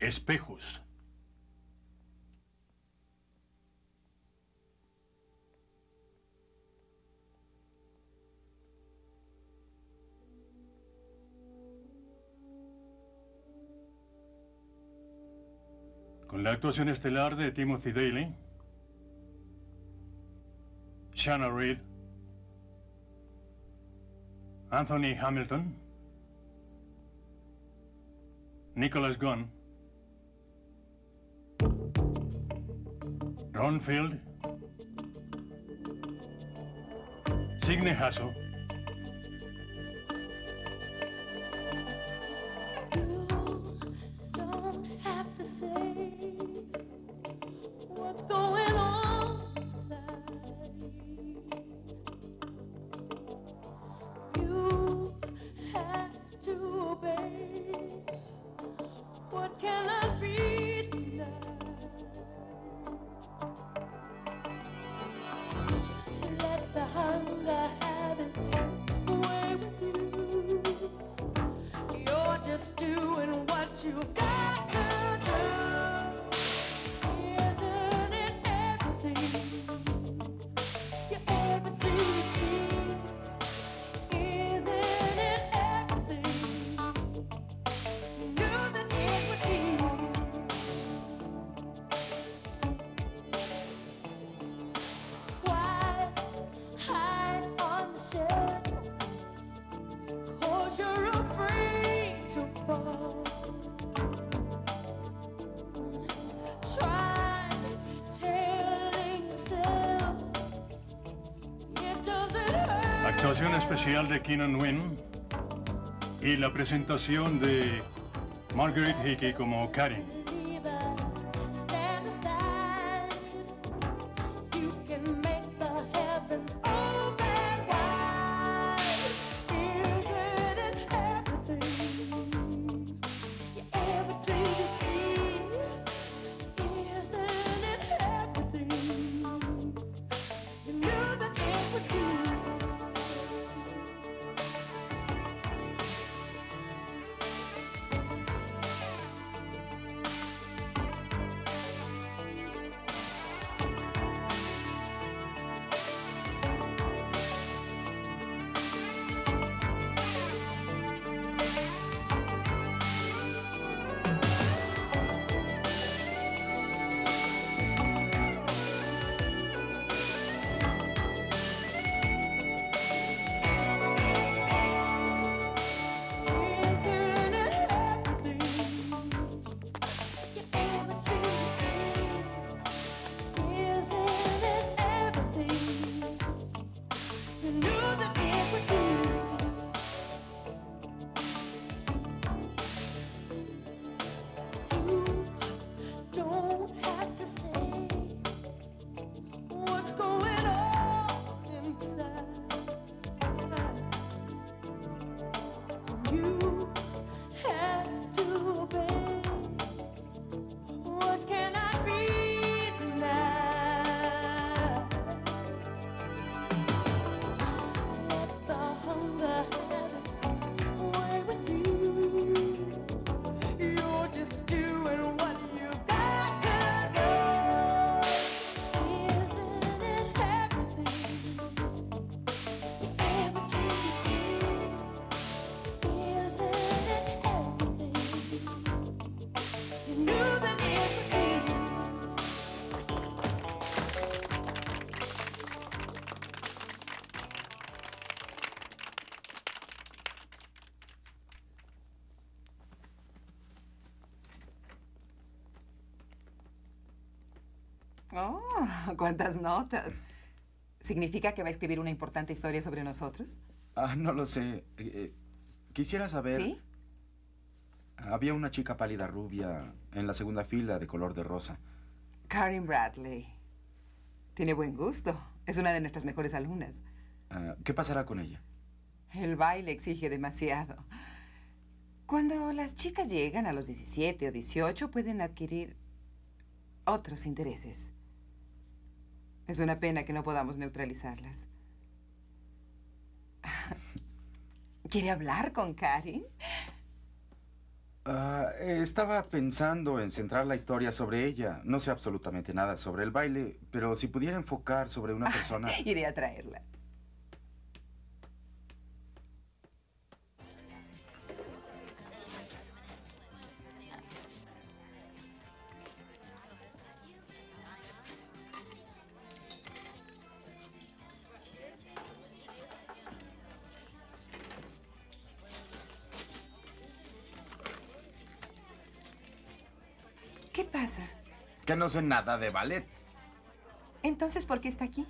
Espejos. Con la actuación estelar de Timothy Daly, Shanna Reed, Anthony Hamilton, Nicholas Gunn, Ron Field, Signe Hassle, especial de Keenan Wynn y la presentación de Margaret Hickey como Karen. ¡Oh! ¡Cuántas notas! ¿Significa que va a escribir una importante historia sobre nosotros? Ah, no lo sé. Quisiera saber... ¿Sí? Había una chica pálida rubia en la segunda fila de color de rosa. Karen Bradley. Tiene buen gusto. Es una de nuestras mejores alumnas. ¿Qué pasará con ella? El baile exige demasiado. Cuando las chicas llegan a los 17 o 18, pueden adquirir otros intereses. Es una pena que no podamos neutralizarlas. ¿Quiere hablar con Karen? Estaba pensando en centrar la historia sobre ella. No sé absolutamente nada sobre el baile, pero si pudiera enfocar sobre una persona... Iré a traerla. Que no sé nada de ballet. Entonces, ¿por qué está aquí?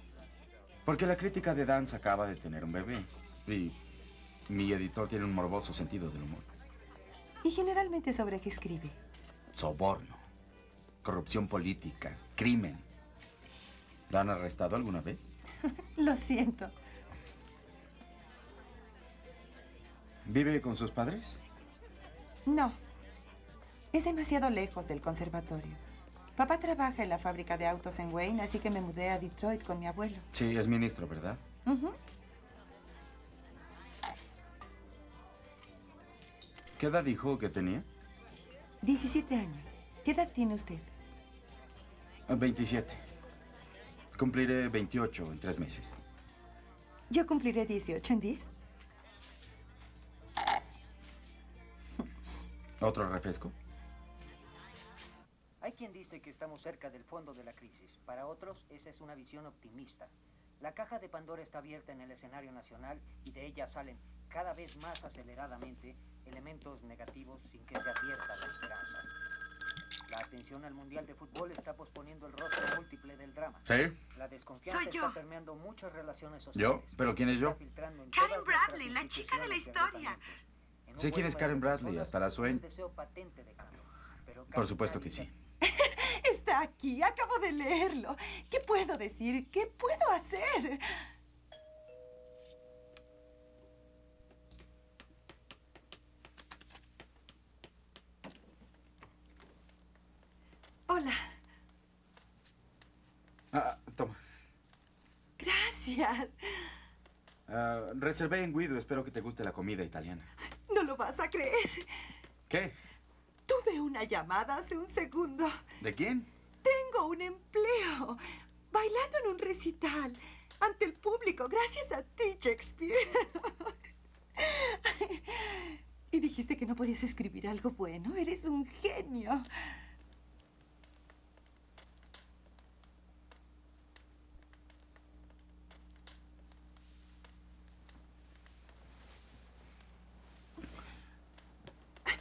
Porque la crítica de danza acaba de tener un bebé. Y mi editor tiene un morboso sentido del humor. ¿Y generalmente sobre qué escribe? Soborno, corrupción política, crimen. ¿La han arrestado alguna vez? Lo siento. ¿Vive con sus padres? No. Es demasiado lejos del conservatorio. Papá trabaja en la fábrica de autos en Wayne, así que me mudé a Detroit con mi abuelo. Sí, es ministro, ¿verdad? Uh-huh. ¿Qué edad dijo que tenía? 17 años. ¿Qué edad tiene usted? 27. Cumpliré 28 en 3 meses. Yo cumpliré 18 en 10. ¿Otro refresco? Hay quien dice que estamos cerca del fondo de la crisis. Para otros, esa es una visión optimista. La caja de Pandora está abierta en el escenario nacional y de ella salen cada vez más aceleradamente elementos negativos sin que se advierta la esperanza. La atención al Mundial de Fútbol está posponiendo el rostro múltiple del drama. ¿Sí? La desconfianza está permeando muchas relaciones sociales. ¿Yo? ¿Pero quién es yo? Karen Bradley, la chica de la historia. Sé quién es Karen Bradley, hasta la sueño. Por supuesto que sí. Está aquí, acabo de leerlo. ¿Qué puedo decir? ¿Qué puedo hacer? Hola. Ah, toma. Gracias. Reservé en Guido. Espero que te guste la comida italiana. No lo vas a creer. ¿Qué? Tuve una llamada hace un segundo. ¿De quién? Tengo un empleo, bailando en un recital, ante el público, gracias a ti, Shakespeare. Y dijiste que no podías escribir algo bueno. Eres un genio.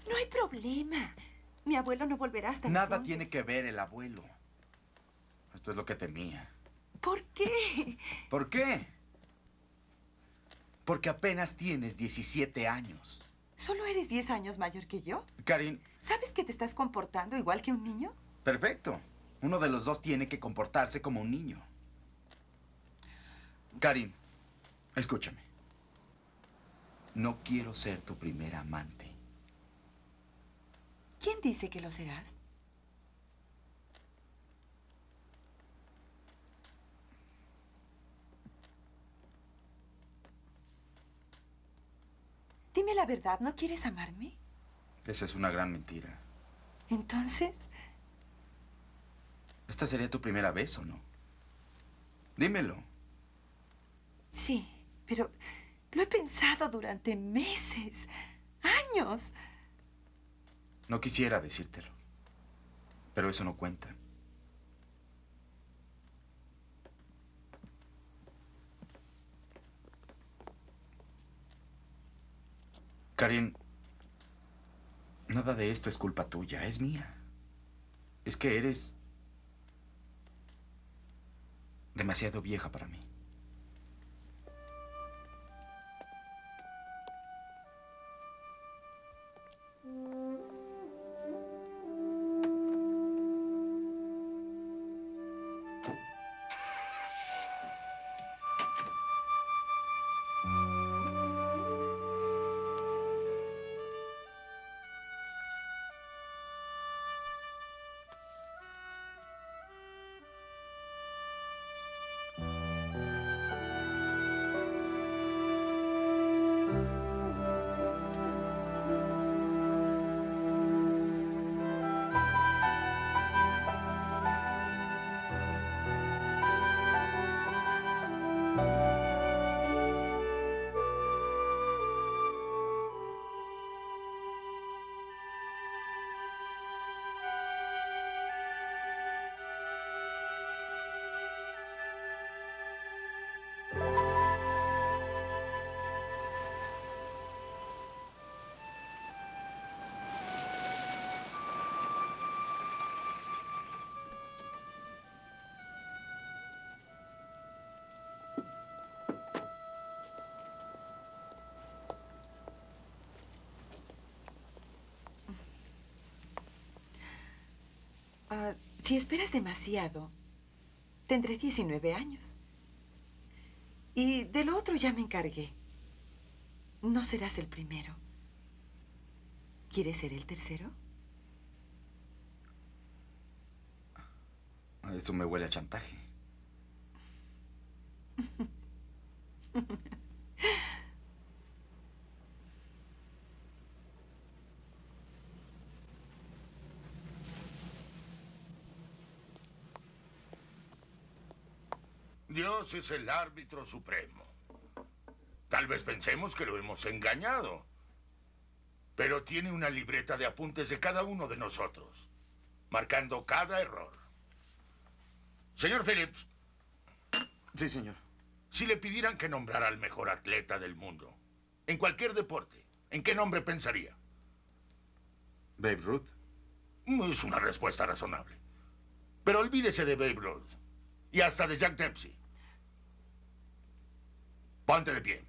No hay problema. Mi abuelo no volverá hasta las 11. Nada tiene que ver el abuelo. Esto es lo que temía. ¿Por qué? ¿Por qué? Porque apenas tienes 17 años. ¿Solo eres 10 años mayor que yo? Karin... ¿Sabes que te estás comportando igual que un niño? Perfecto. Uno de los dos tiene que comportarse como un niño. Karin, escúchame. No quiero ser tu primer amante. ¿Quién dice que lo serás? Dime la verdad, ¿no quieres amarme? Esa es una gran mentira. ¿Entonces? ¿Esta sería tu primera vez o no? Dímelo. Sí, pero lo he pensado durante meses, años. No quisiera decírtelo, pero eso no cuenta. Karen, nada de esto es culpa tuya, es mía. Es que eres demasiado vieja para mí. Si esperas demasiado, tendré 19 años. Y de lo otro ya me encargué. No serás el primero. ¿Quieres ser el tercero? Eso me huele a chantaje. Dios es el árbitro supremo. Tal vez pensemos que lo hemos engañado, pero tiene una libreta de apuntes de cada uno de nosotros, marcando cada error. Señor Phillips. Sí, señor. Si le pidieran que nombrara al mejor atleta del mundo, en cualquier deporte, ¿en qué nombre pensaría? Babe Ruth. Es una respuesta razonable. Pero olvídese de Babe Ruth y hasta de Jack Dempsey. Ponte de pie.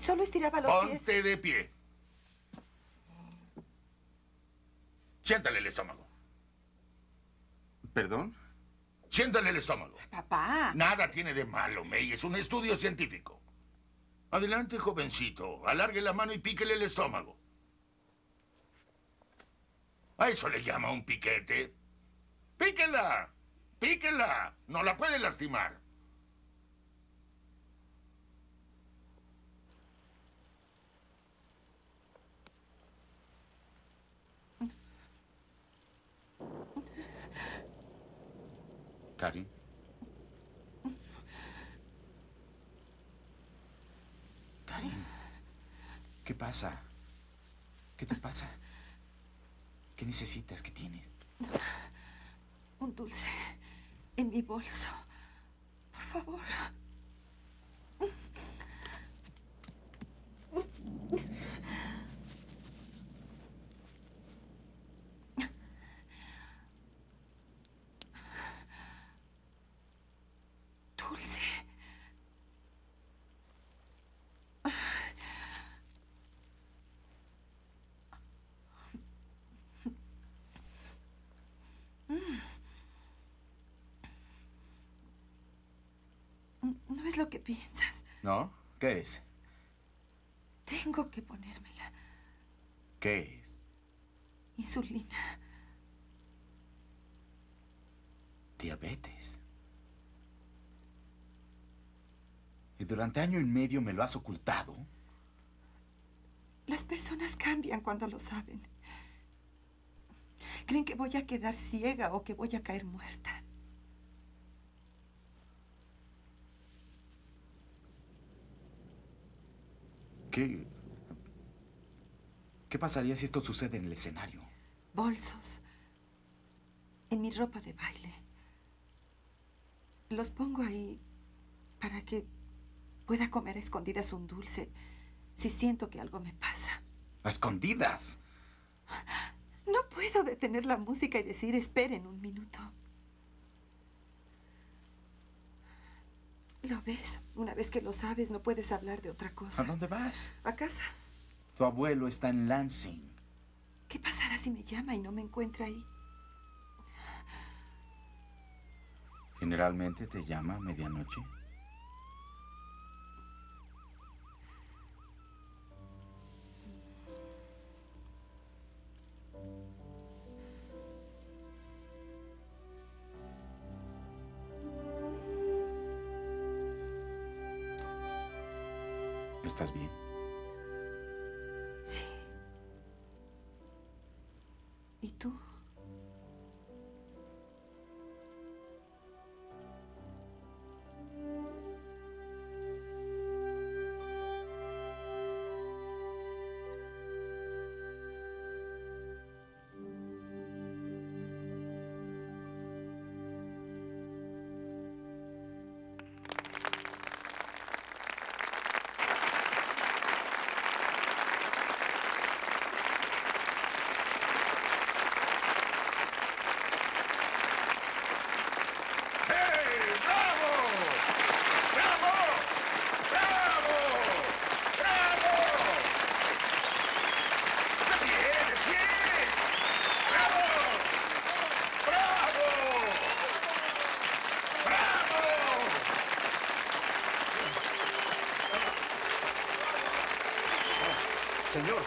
Solo estiraba los pies. Ponte de pie. Siéntale el estómago. ¿Perdón? Siéntale el estómago. Papá. Nada tiene de malo, May. Es un estudio científico. Adelante, jovencito. Alargue la mano y píquele el estómago. A eso le llama un piquete. ¡Píquela! ¡Píquela! No la puede lastimar. Karen. Karen. ¿Qué pasa? ¿Qué te pasa? ¿Qué necesitas? ¿Qué tienes? Un dulce en mi bolso. Por favor. Lo que piensas. ¿No? ¿Qué es? Tengo que ponérmela. ¿Qué es? Insulina. Diabetes. ¿Y durante año y medio me lo has ocultado? Las personas cambian cuando lo saben. Creen que voy a quedar ciega o que voy a caer muerta. ¿Qué pasaría si esto sucede en el escenario? Bolsos. En mi ropa de baile. Los pongo ahí para que pueda comer a escondidas un dulce si siento que algo me pasa. ¿A escondidas? No puedo detener la música y decir, esperen un minuto. ¿Lo ves? Una vez que lo sabes, no puedes hablar de otra cosa. ¿A dónde vas? A casa. Tu abuelo está en Lansing. ¿Qué pasará si me llama y no me encuentra ahí? ¿Generalmente te llama a medianoche? ¿Estás bien? Sí. ¿Y tú?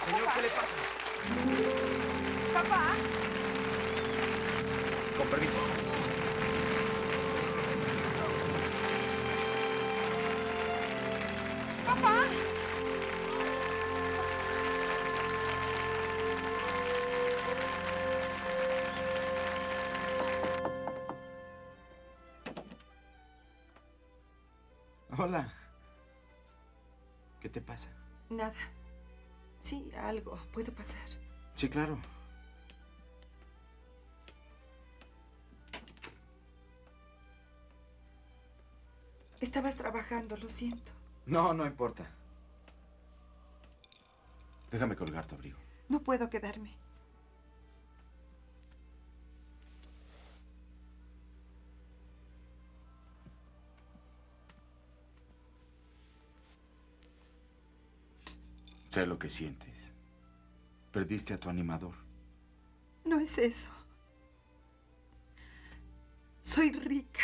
Señor, ¿qué le pasa? Papá. Con permiso. Papá. Hola. ¿Qué te pasa? Nada. Sí, algo. ¿Puedo pasar? Sí, claro. Estabas trabajando, lo siento. No, no importa. Déjame colgar tu abrigo. No puedo quedarme. Sé lo que sientes. Perdiste a tu animador. No es eso. Soy rica.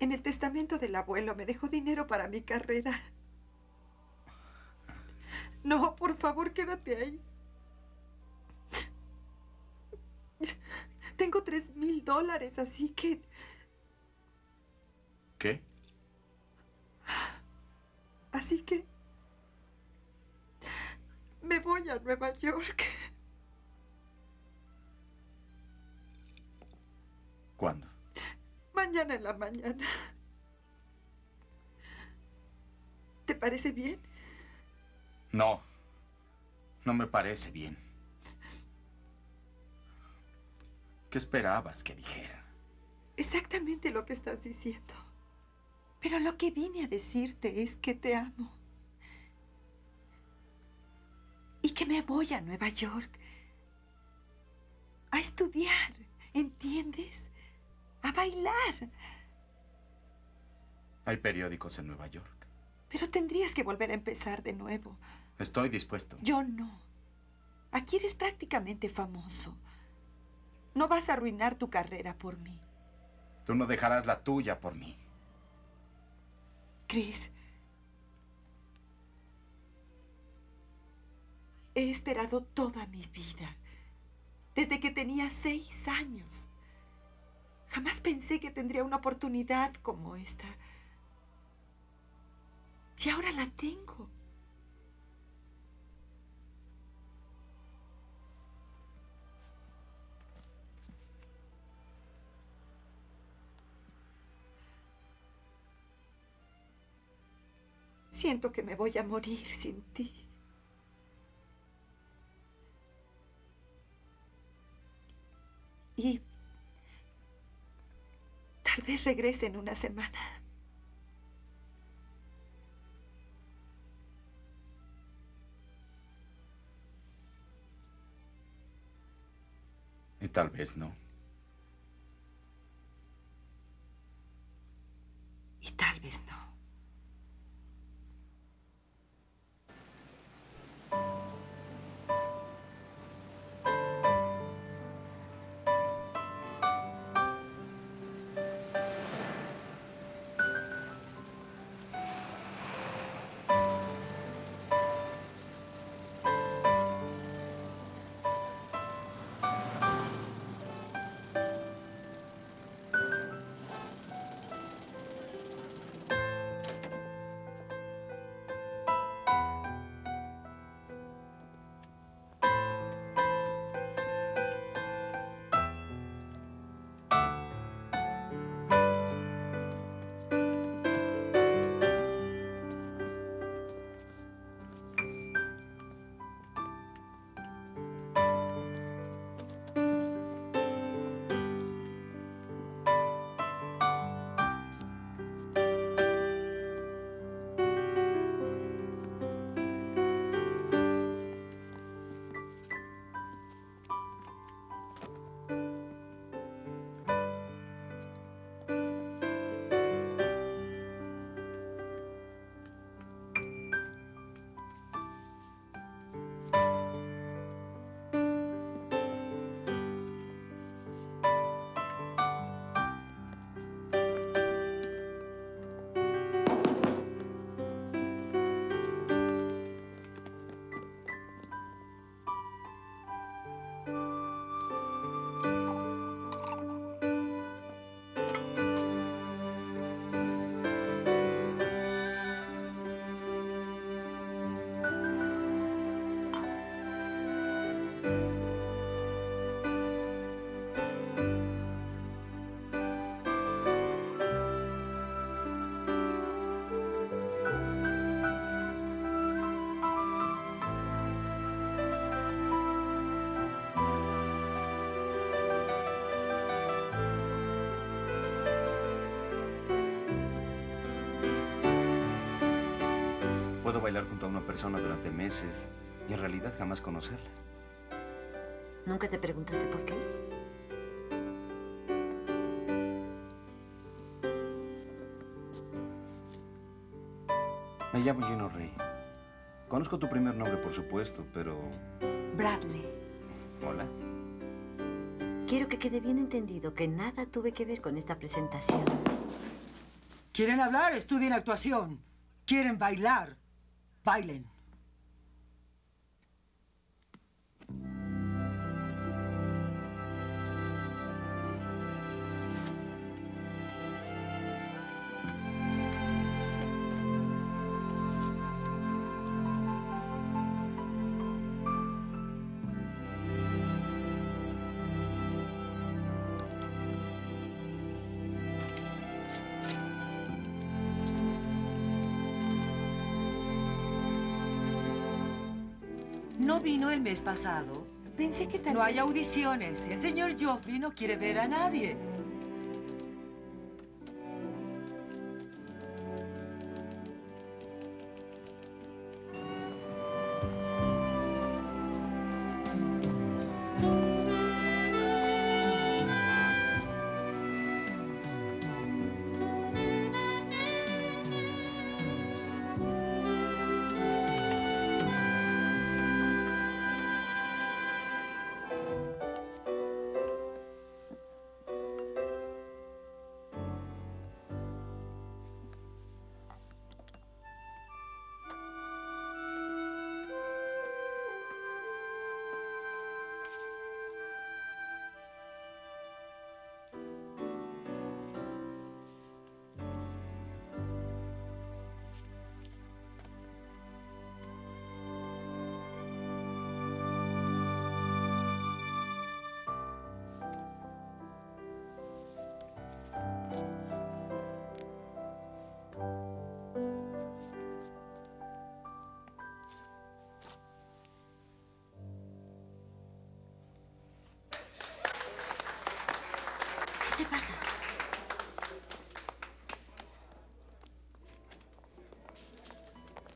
En el testamento del abuelo me dejó dinero para mi carrera. No, por favor, quédate ahí. Tengo $3,000, así que... ¿Qué? Así que me voy a Nueva York. ¿Cuándo? Mañana en la mañana. ¿Te parece bien? No, no me parece bien. ¿Qué esperabas que dijera? Exactamente lo que estás diciendo. Pero lo que vine a decirte es que te amo. Y que me voy a Nueva York a estudiar, ¿entiendes? A bailar. Hay periódicos en Nueva York. Pero tendrías que volver a empezar de nuevo. Estoy dispuesto. Yo no. Aquí eres prácticamente famoso. No vas a arruinar tu carrera por mí. Tú no dejarás la tuya por mí. Chris, he esperado toda mi vida, desde que tenía 6 años. Jamás pensé que tendría una oportunidad como esta. Y ahora la tengo. Siento que me voy a morir sin ti. Y tal vez regrese en una semana. Y tal vez no. Y tal vez no. bailar junto a una persona durante meses y en realidad jamás conocerla. ¿Nunca te preguntaste por qué? Me llamo Gino Reyes. Conozco tu primer nombre, por supuesto, pero... Bradley. Hola. Quiero que quede bien entendido que nada tuve que ver con esta presentación. ¿Quieren hablar? Estudien actuación. ¿Quieren bailar? Bailen. No vino el mes pasado. Pensé que tal vez... No hay audiciones. El señor Geoffrey no quiere ver a nadie.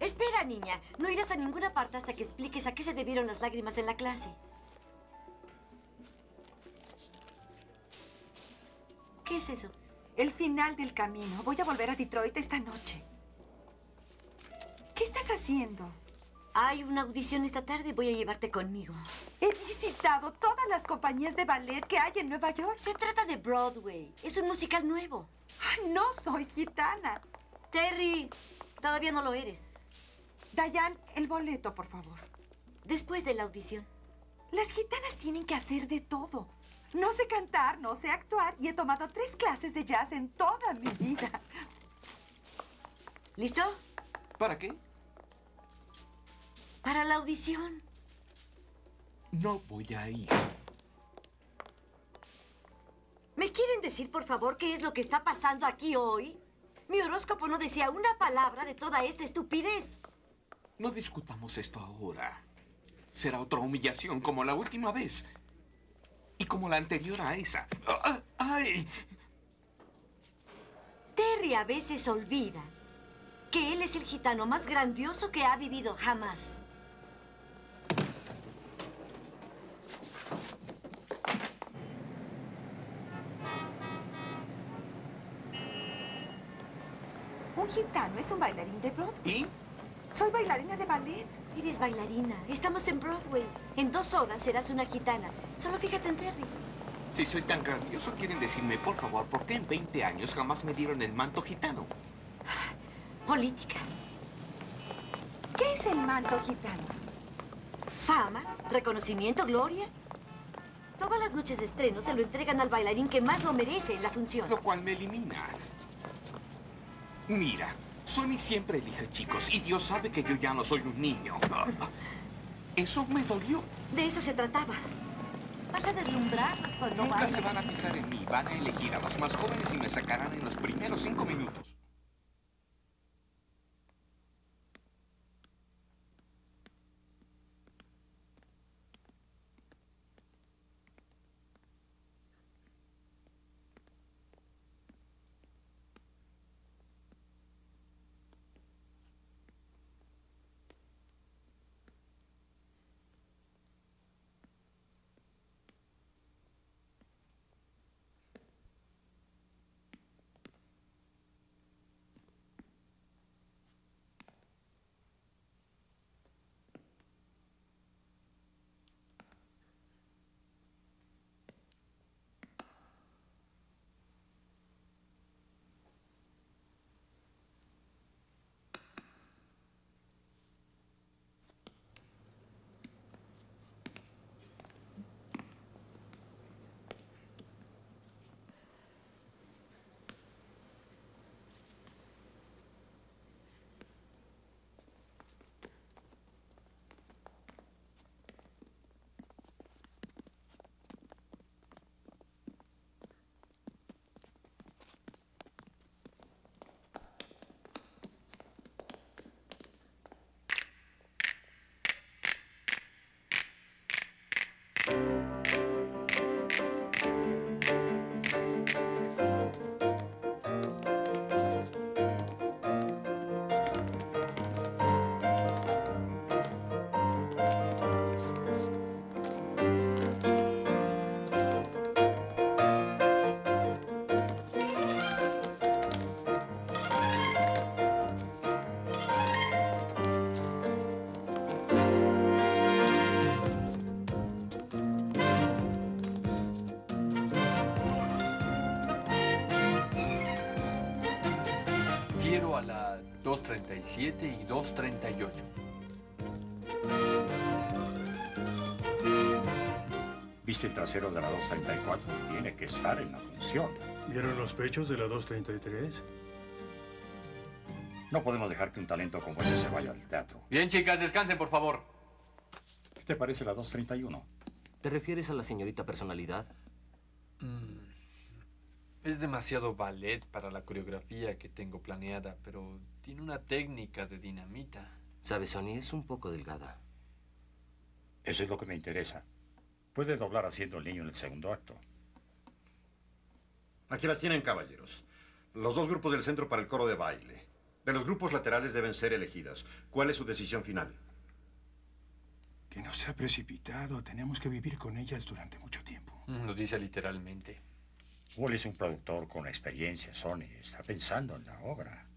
Espera, niña. No irás a ninguna parte hasta que expliques a qué se debieron las lágrimas en la clase. ¿Qué es eso? El final del camino. Voy a volver a Detroit esta noche. ¿Qué estás haciendo? Hay una audición esta tarde. Voy a llevarte conmigo. He visitado todas las compañías de ballet que hay en Nueva York. Se trata de Broadway. Es un musical nuevo. Ay, no soy gitana. Terry, todavía no lo eres. Diane, el boleto, por favor. Después de la audición. Las gitanas tienen que hacer de todo. No sé cantar, no sé actuar y he tomado 3 clases de jazz en toda mi vida. ¿Listo? ¿Para qué? Para la audición. No voy a ir. ¿Me quieren decir, por favor, qué es lo que está pasando aquí hoy? Mi horóscopo no decía una palabra de toda esta estupidez. No discutamos esto ahora. Será otra humillación como la última vez. Y como la anterior a esa. ¡Ay! Terry a veces olvida que él es el gitano más grandioso que ha vivido jamás. Un gitano es un bailarín de Broadway. ¿Y? Soy bailarina de ballet. Eres bailarina. Estamos en Broadway. En 2 horas serás una gitana. Solo fíjate en Terry. Si soy tan grandioso, quieren decirme, por favor, ¿por qué en 20 años jamás me dieron el manto gitano? Política. ¿Qué es el manto gitano? Fama, reconocimiento, gloria. Todas las noches de estreno se lo entregan al bailarín que más lo merece en la función. Lo cual me elimina. Mira. Sonny siempre elige chicos, y Dios sabe que yo ya no soy un niño. Eso me dolió. De eso se trataba. Vas a deslumbrarlos cuando nunca vayas. Se van a fijar en mí. Van a elegir a los más jóvenes y me sacarán en los primeros 5 minutos. 237 y 238. ¿Viste el trasero de la 234? Tiene que estar en la función. ¿Vieron los pechos de la 233? No podemos dejar que un talento como ese se vaya al teatro. Bien, chicas, descansen, por favor. ¿Qué te parece la 231? ¿Te refieres a la señorita personalidad? Es demasiado ballet para la coreografía que tengo planeada, pero tiene una técnica de dinamita. ¿Sabes, Sonny? Es un poco delgada. Eso es lo que me interesa. Puede doblar haciendo el niño en el segundo acto. Aquí las tienen, caballeros. Los dos grupos del centro para el coro de baile. De los grupos laterales deben ser elegidas. ¿Cuál es su decisión final? Que no se ha precipitado. Tenemos que vivir con ellas durante mucho tiempo. Lo dice literalmente. Wall es un productor con experiencia, Sonny. Está pensando en la obra.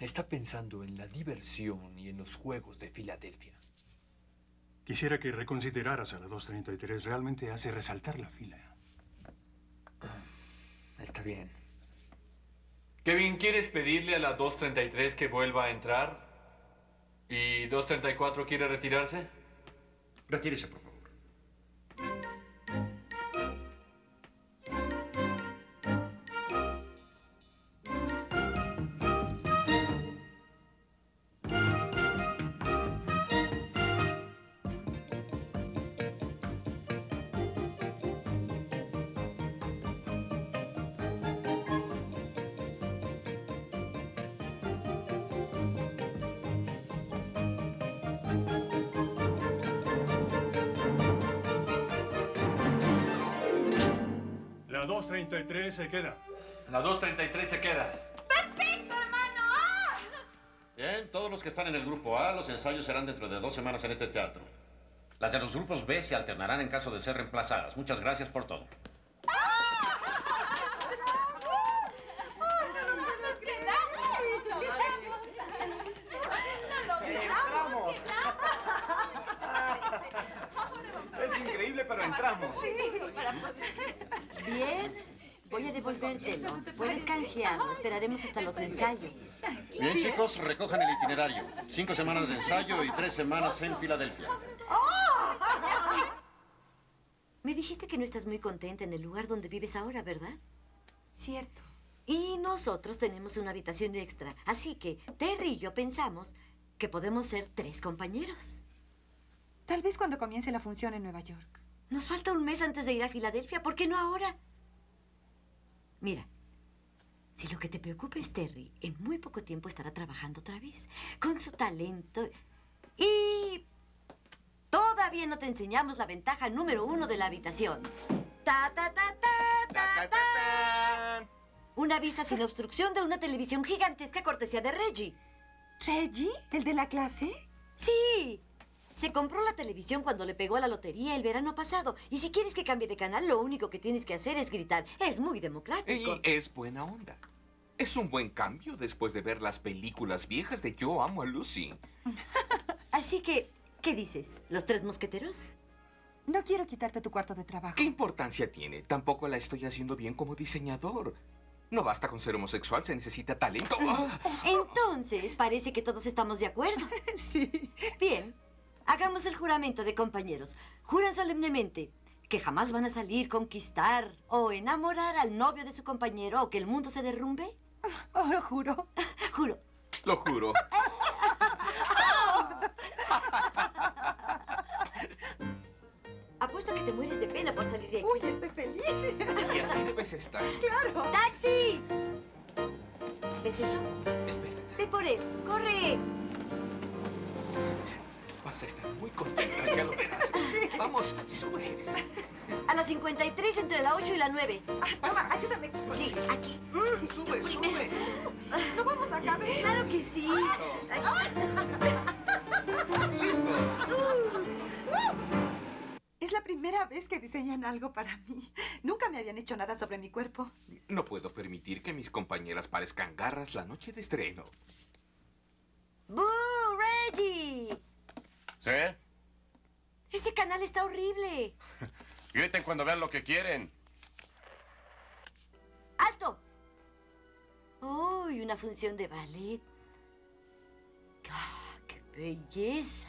Está pensando en la diversión y en los Juegos de Filadelfia. Quisiera que reconsideraras a la 233. Realmente hace resaltar la fila. Está bien. Kevin, ¿quieres pedirle a la 233 que vuelva a entrar? ¿Y 234 quiere retirarse? Retírese, por favor. La 233 se queda. La 233 se queda. ¡Perfecto, hermano! ¡Ah! Bien, todos los que están en el grupo A, los ensayos serán dentro de 2 semanas en este teatro. Las de los grupos B se alternarán en caso de ser reemplazadas. Muchas gracias por todo. Es increíble, pero entramos. Bien, voy a devolvértelo. Puedes canjearlo. Esperaremos hasta los ensayos. Bien, chicos, recojan el itinerario. 5 semanas de ensayo y 3 semanas en Filadelfia. Me dijiste que no estás muy contenta en el lugar donde vives ahora, ¿verdad? Cierto. Y nosotros tenemos una habitación extra. Así que Terry y yo pensamos que podemos ser 3 compañeros. Tal vez cuando comience la función en Nueva York. Nos falta un mes antes de ir a Filadelfia. ¿Por qué no ahora? Mira, si lo que te preocupa es Terry, en muy poco tiempo estará trabajando otra vez. Con su talento. Y todavía no te enseñamos la ventaja número 1 de la habitación. Ta, ta, ta, ta, ta, ta, ta. Una vista sin obstrucción de una televisión gigantesca cortesía de Reggie. ¿Reggie? ¿El de la clase? Sí. Se compró la televisión cuando le pegó a la lotería el verano pasado. Y si quieres que cambie de canal, lo único que tienes que hacer es gritar. Es muy democrático. Y es buena onda. Es un buen cambio después de ver las películas viejas de Yo Amo a Lucy. Así que, ¿qué dices? ¿Los 3 mosqueteros? No quiero quitarte tu cuarto de trabajo. ¿Qué importancia tiene? Tampoco la estoy haciendo bien como diseñador. No basta con ser homosexual, se necesita talento. Entonces, parece que todos estamos de acuerdo. Sí. Bien. Hagamos el juramento de compañeros. Juran solemnemente que jamás van a salir, conquistar o enamorar al novio de su compañero o que el mundo se derrumbe. Oh, lo juro. Juro. Lo juro. Apuesto que te mueres de pena por salir de aquí. Uy, estoy feliz. Y así debes estar. ¡Claro! ¡Taxi! ¿Ves eso? Espera. Ve por él. ¡Corre! Vas a estar muy contenta, ya lo verás. Vamos, sube. A las 53 entre la 8 y la 9. Ah, toma, ayúdame. Sí, aquí. Sí, sube, sube. ¿No vamos a caber? Claro que sí. Claro. Listo. Es la primera vez que diseñan algo para mí. Nunca me habían hecho nada sobre mi cuerpo. No puedo permitir que mis compañeras parezcan garras la noche de estreno. ¡Boo, Reggie! ¿Sí? Ese canal está horrible. Griten cuando vean lo que quieren. ¡Alto! ¡Uy, una función de ballet! belleza.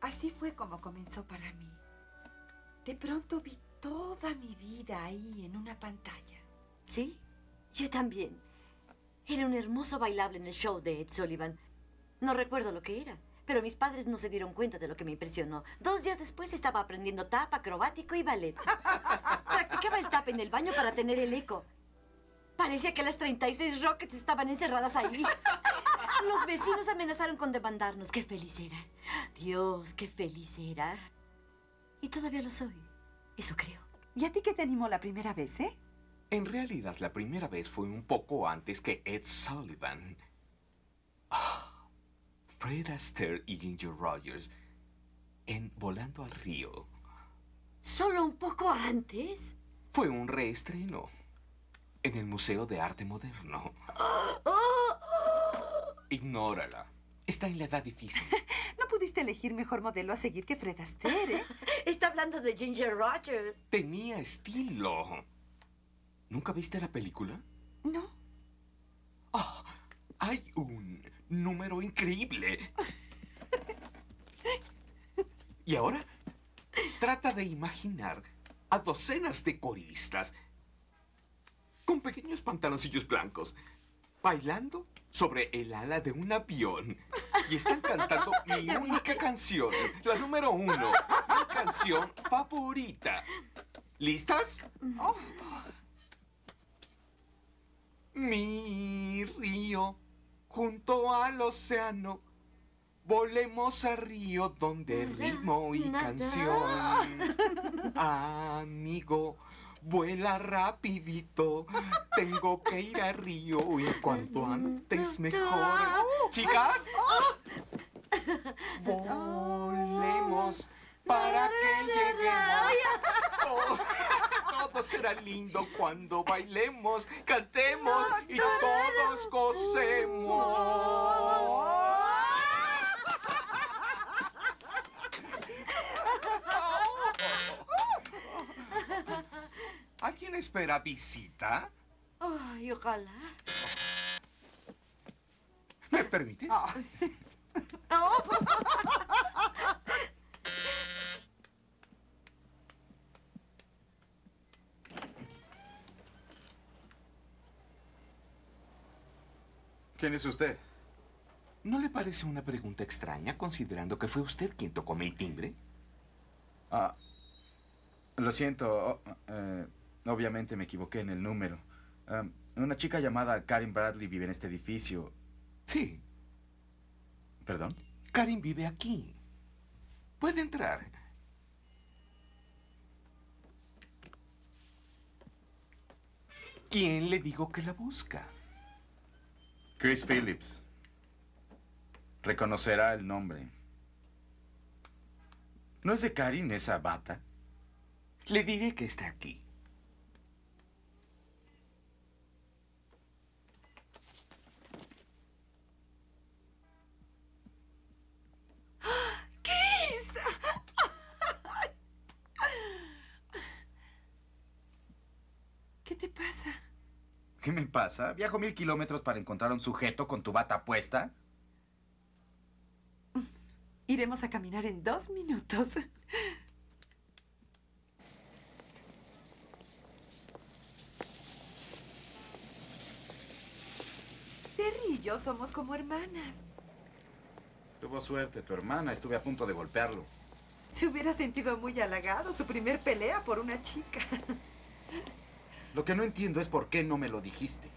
Así fue como comenzó para mí. De pronto vi toda mi vida ahí en una pantalla. Sí, yo también. Era un hermoso bailable en el show de Ed Sullivan. No recuerdo lo que era, pero mis padres no se dieron cuenta de lo que me impresionó. 2 días después estaba aprendiendo tap, acrobático y ballet. Practicaba el tap en el baño para tener el eco. Parecía que las 36 Rockets estaban encerradas ahí. Los vecinos amenazaron con demandarnos. ¡Qué feliz era! Dios, qué feliz era. Y todavía lo soy. Eso creo. ¿Y a ti qué te animó la primera vez, eh? En realidad, la primera vez fue un poco antes que Ed Sullivan. Oh, Fred Astaire y Ginger Rogers en Volando al Río. ¿Solo un poco antes? Fue un reestreno en el Museo de Arte Moderno. Ignórala. Está en la edad difícil. No pudiste elegir mejor modelo a seguir que Fred Astaire, ¿eh? Está hablando de Ginger Rogers. Tenía estilo. ¿Nunca viste la película? No. Oh, hay un número increíble. Y ahora, trata de imaginar a docenas de coristas con pequeños pantaloncillos blancos bailando sobre el ala de un avión. Y están cantando mi única canción, la número 1, mi canción favorita. ¿Listas? Oh. Mi río, junto al océano, volemos a río donde ritmo y canción. Amigo, vuela rapidito, tengo que ir a río y cuanto antes mejor. Chicas, volemos para que lleguemos. Todo será lindo cuando bailemos, cantemos y todos gocemos. ¿Alguien espera visita? Ay, ojalá. ¿Me permites? Oh. ¿Quién es usted? ¿No le parece una pregunta extraña, considerando que fue usted quien tocó mi timbre? Ah, lo siento. Obviamente me equivoqué en el número. Una chica llamada Karen Bradley vive en este edificio. Sí. ¿Perdón? Karen vive aquí. Puede entrar. ¿Quién le dijo que la busca? Chris Phillips. Reconocerá el nombre. ¿No es de Karen esa bata? Le diré que está aquí. ¿Qué me pasa? ¿Viajo 1000 kilómetros para encontrar a un sujeto con tu bata puesta? Iremos a caminar en 2 minutos. Terry y yo somos como hermanas. Tuvo suerte tu hermana. Estuve a punto de golpearlo. Se hubiera sentido muy halagado. Su primer pelea por una chica. Lo que no entiendo es por qué no me lo dijiste.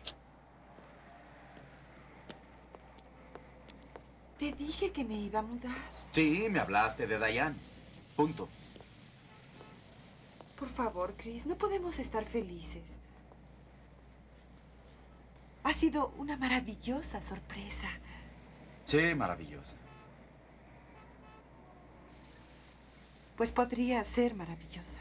Te dije que me iba a mudar. Sí, me hablaste de Diane. Punto. Por favor, Chris, no podemos estar felices. Ha sido una maravillosa sorpresa. Sí, maravillosa. Pues podría ser maravillosa.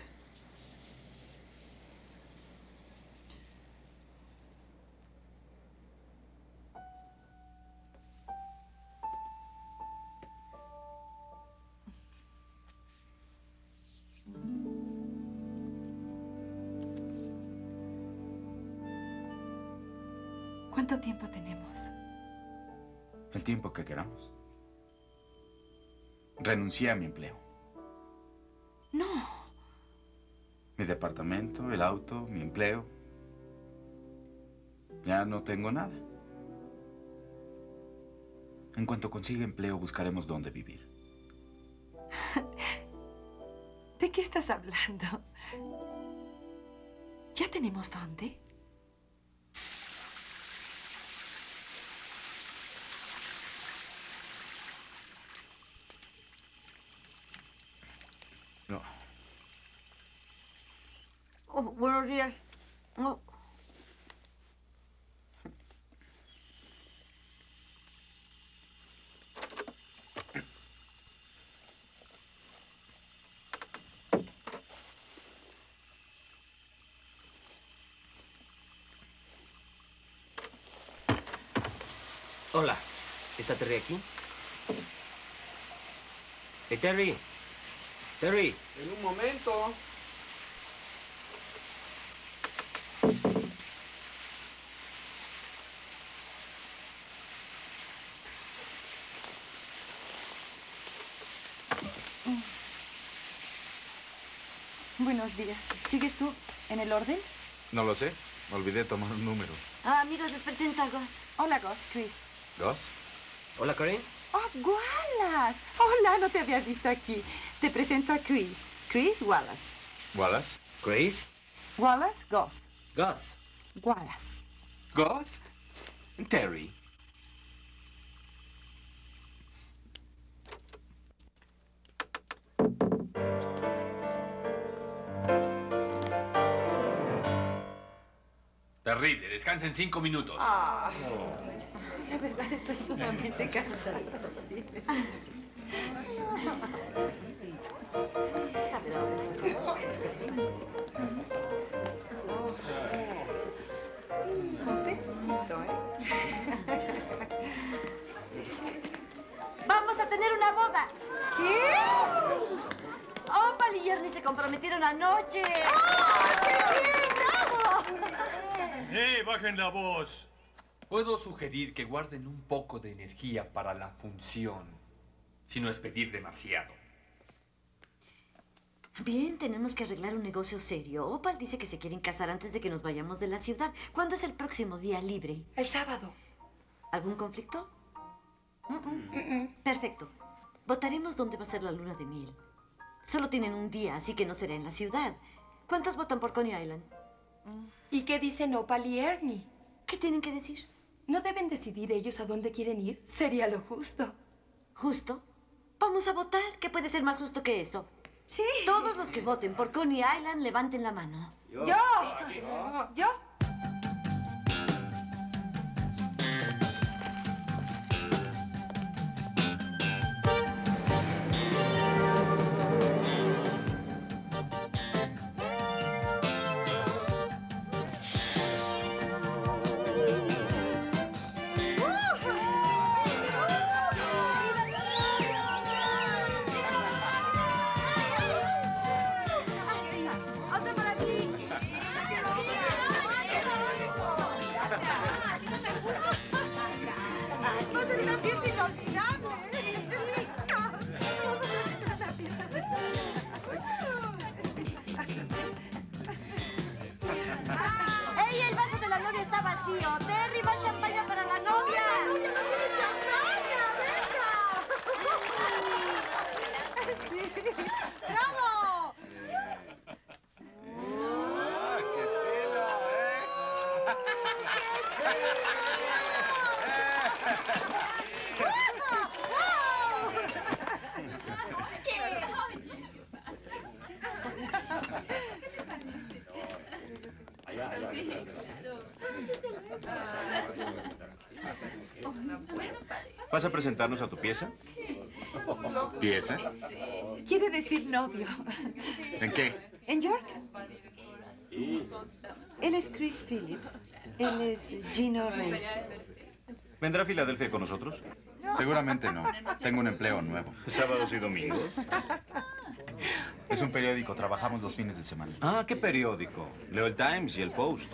el tiempo que queramos. Renuncié a mi empleo. No. Mi departamento, el auto, mi empleo. Ya no tengo nada. En cuanto consiga empleo, buscaremos dónde vivir. ¿De qué estás hablando? ¿Ya tenemos dónde? No. Oh, buenos días. No. Hola, ¿está Terry aquí? Hey, Terry. Terry. En un momento. Buenos días. ¿Sigues tú en el orden? No lo sé. Me olvidé tomar un número. Ah, mira, les presento a Gus. Hola, Gus. Chris. ¿Gus? Hola, Karen. ¡Oh, Wallace! Hola, no te había visto aquí. Te presento a Chris. Chris Wallace. ¿Wallace? ¿Chris? Wallace, Gus. Gus. Wallace. Gus? Terry. Terrible. Descansa en 5 minutos. Ah. La verdad, estoy sumamente cansada. Sí. Con pececito, ¡vamos a tener una boda! ¿Qué? Opal y Jerny se comprometieron anoche. ¡Oh, qué bien! ¡Bravo! ¡Hey, bajen la voz! Puedo sugerir que guarden un poco de energía para la función, si no es pedir demasiado. Bien, tenemos que arreglar un negocio serio. Opal dice que se quieren casar antes de que nos vayamos de la ciudad. ¿Cuándo es el próximo día libre? El sábado. ¿Algún conflicto? Perfecto. Votaremos dónde va a ser la luna de miel. Solo tienen un día, así que no será en la ciudad. ¿Cuántos votan por Coney Island? ¿Y qué dicen Opal y Ernie? ¿Qué tienen que decir? ¿No deben decidir ellos a dónde quieren ir? Sería lo justo. ¿Justo? Vamos a votar. ¿Qué puede ser más justo que eso? Sí. Todos los que voten por Coney Island, levanten la mano. Yo. Yo. Yo. ¿Vas a presentarnos a tu pieza? ¿Pieza? Quiere decir novio. ¿En qué? En York. Él es Chris Phillips. Él es Gino Reyes. ¿Vendrá a Filadelfia con nosotros? Seguramente no. Tengo un empleo nuevo. ¿Sábados y domingos? Es un periódico. Trabajamos los fines de semana. Ah, ¿qué periódico? Leo el Times y el Post.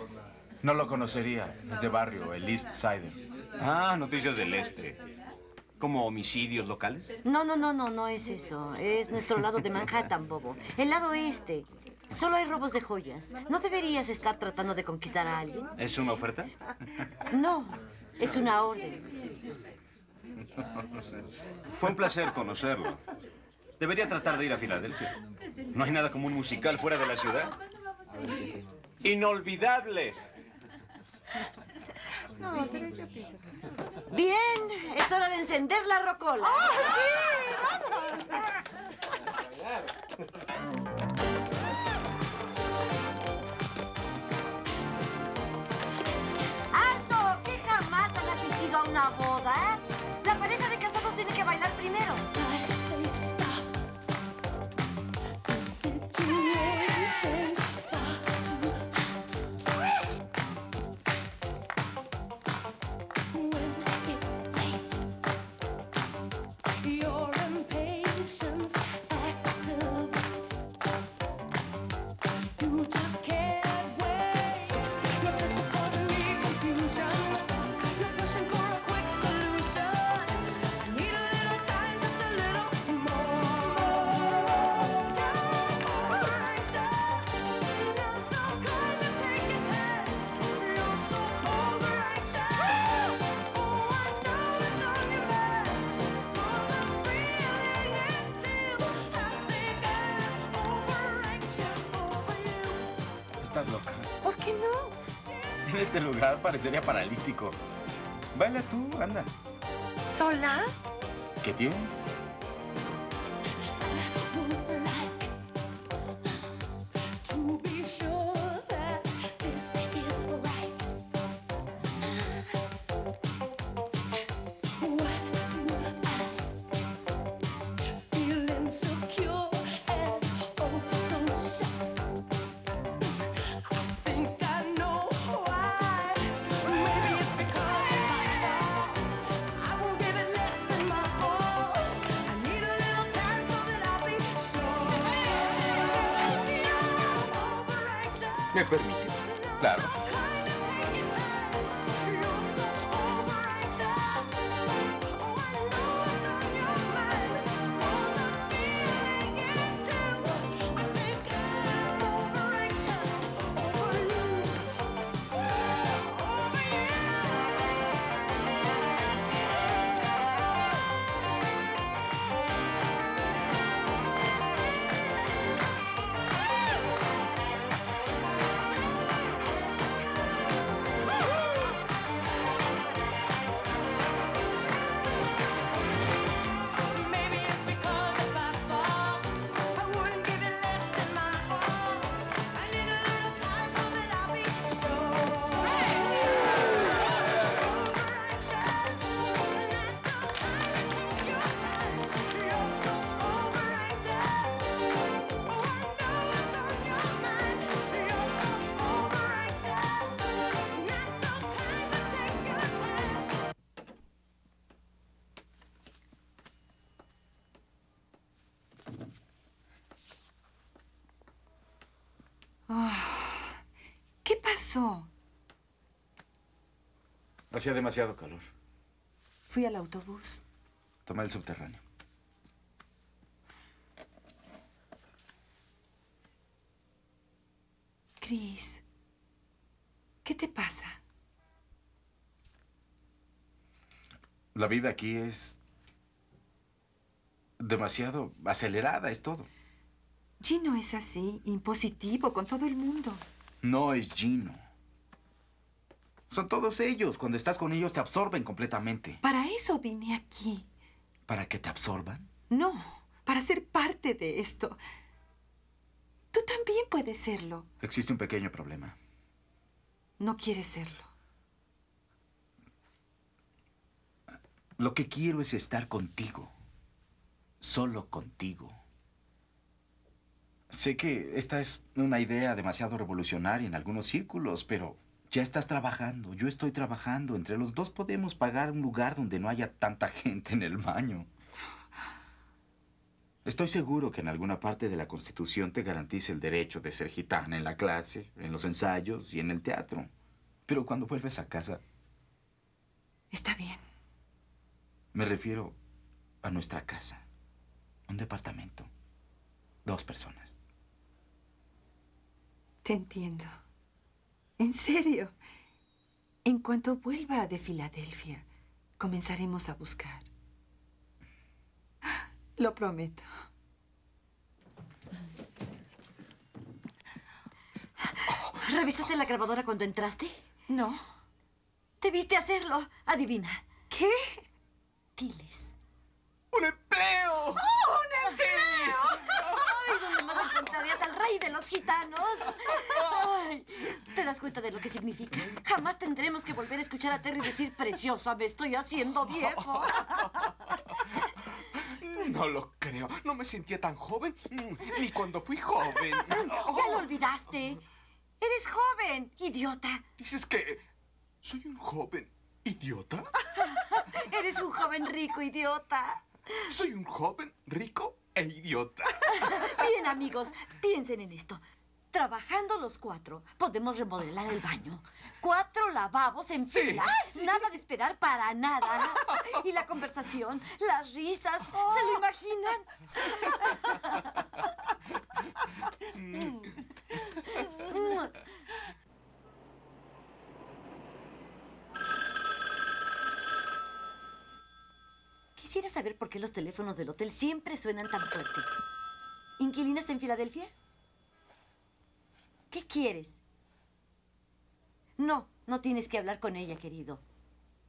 No lo conocería. Es de barrio, el East Sider. Ah, Noticias del Este. ¿Como homicidios locales? No es eso. Es nuestro lado de Manhattan, Bobo. El lado este. Solo hay robos de joyas. ¿No deberías estar tratando de conquistar a alguien? ¿Es una oferta? No, es una orden. Fue un placer conocerlo. Debería tratar de ir a Filadelfia. ¿No hay nada como un musical fuera de la ciudad? ¡Inolvidable! No, pero yo pienso que... Bien, es hora de encender la rocola. ¡Oh, sí! ¡Vamos! ¡Alto! ¿Qué jamás han asistido a una boda, eh? La pareja de casados tiene que bailar primero. Este lugar parecería paralítico. Baila tú, anda. ¿Sola? ¿Qué tiene? ¿Me permites? Claro. Hacía demasiado calor. Fui al autobús. Tomé el subterráneo. Chris, ¿qué te pasa? La vida aquí es... demasiado acelerada, es todo. Gino es así, impositivo con todo el mundo. No es Gino. Son todos ellos. Cuando estás con ellos, te absorben completamente. Para eso vine aquí. ¿Para que te absorban? No, para ser parte de esto. Tú también puedes serlo. Existe un pequeño problema. No quieres serlo. Lo que quiero es estar contigo. Solo contigo. Sé que esta es una idea demasiado revolucionaria en algunos círculos, pero... ya estás trabajando, yo estoy trabajando. Entre los dos podemos pagar un lugar donde no haya tanta gente en el baño. Estoy seguro que en alguna parte de la Constitución te garantiza el derecho de ser gitana en la clase, en los ensayos y en el teatro. Pero cuando vuelves a casa... Está bien. Me refiero a nuestra casa. Un departamento. 2 personas. Te entiendo. En serio. En cuanto vuelva de Filadelfia, comenzaremos a buscar. Lo prometo. ¿Revisaste la grabadora cuando entraste? No. Debiste hacerlo. Adivina. ¿Qué? Diles. ¡Un empleo! ¡Oh, un empleo! ¡Ay, dónde más encontrarías al rey de los gitanos! Ay, ¿te das cuenta de lo que significa? Jamás tendremos que volver a escuchar a Terry decir, preciosa, me estoy haciendo viejo. No lo creo. No me sentía tan joven ni cuando fui joven. Ya lo olvidaste. ¡Eres joven, idiota! ¿Dices que soy un joven idiota? Eres un joven rico, idiota. Soy un joven rico e idiota. Bien, amigos, piensen en esto. Trabajando los 4, podemos remodelar el baño. 4 lavabos en fila. Sí. Nada de esperar para nada. Y la conversación, las risas, ¿se lo imaginan? Quisiera saber por qué los teléfonos del hotel siempre suenan tan fuerte. ¿Inquilinas en Filadelfia? ¿Qué quieres? No, no tienes que hablar con ella, querido.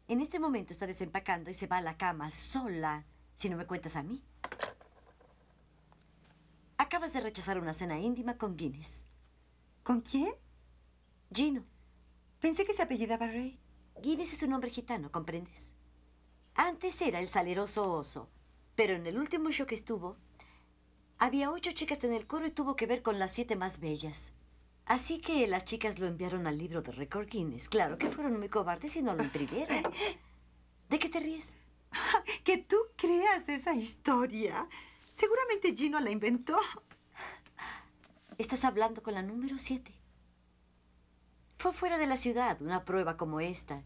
En este momento está desempacando y se va a la cama sola, si no me cuentas a mí. Acabas de rechazar una cena íntima con Guinness. ¿Con quién? Gino. Pensé que se apellidaba Rey. Guinness es un hombre gitano, ¿comprendes? Antes era el saleroso oso, pero en el último show que estuvo, había 8 chicas en el coro y tuvo que ver con las 7 más bellas. Así que las chicas lo enviaron al libro de récord Guinness. Claro que fueron muy cobardes y no lo imprimieron. ¿De qué te ríes? Que tú creas esa historia. Seguramente Gino la inventó. Estás hablando con la número 7. Fue fuera de la ciudad, una prueba como esta.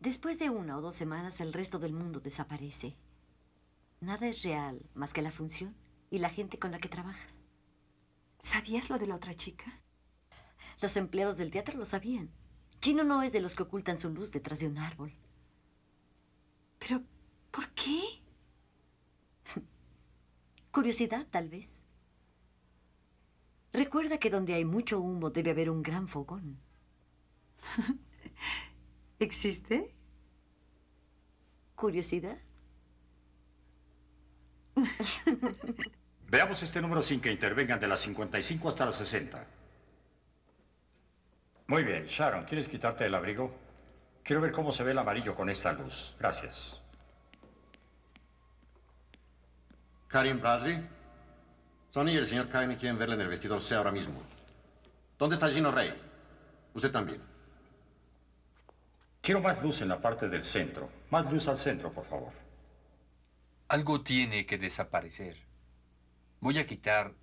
Después de 1 o 2 semanas, el resto del mundo desaparece. Nada es real más que la función y la gente con la que trabajas. ¿Sabías lo de la otra chica? Los empleados del teatro lo sabían. Gino no es de los que ocultan su luz detrás de un árbol. ¿Pero por qué? Curiosidad, tal vez. Recuerda que donde hay mucho humo debe haber un gran fogón. ¿Existe? ¿Curiosidad? Veamos este número sin que intervengan de las 55 hasta las 60. Muy bien, Sharon, ¿quieres quitarte el abrigo? Quiero ver cómo se ve el amarillo con esta luz. Gracias. Karen Bradley, Sonny y el señor Karen quieren verla en el vestidor C ahora mismo. ¿Dónde está Gino Rey? Usted también. Quiero más luz en la parte del centro. Más luz al centro, por favor. Algo tiene que desaparecer. Voy a quitar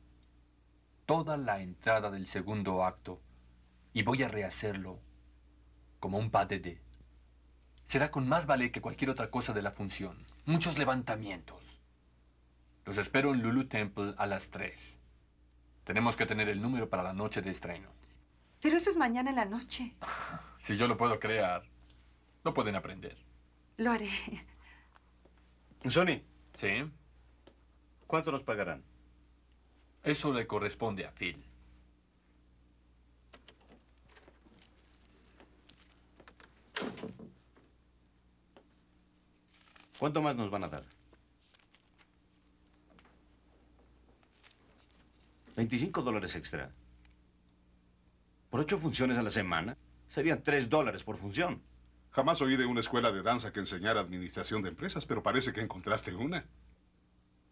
toda la entrada del segundo acto y voy a rehacerlo como un pas de deux. Será con más ballet que cualquier otra cosa de la función. Muchos levantamientos. Los espero en Lulu Temple a las 3. Tenemos que tener el número para la noche de estreno. Pero eso es mañana en la noche. Si yo lo puedo crear, lo pueden aprender. Lo haré. Sonny. ¿Sí? ¿Cuánto nos pagarán? Eso le corresponde a Phil. ¿Cuánto más nos van a dar? 25 dólares extra. Por 8 funciones a la semana, serían $3 por función. Jamás oí de una escuela de danza que enseñara administración de empresas, pero parece que encontraste una.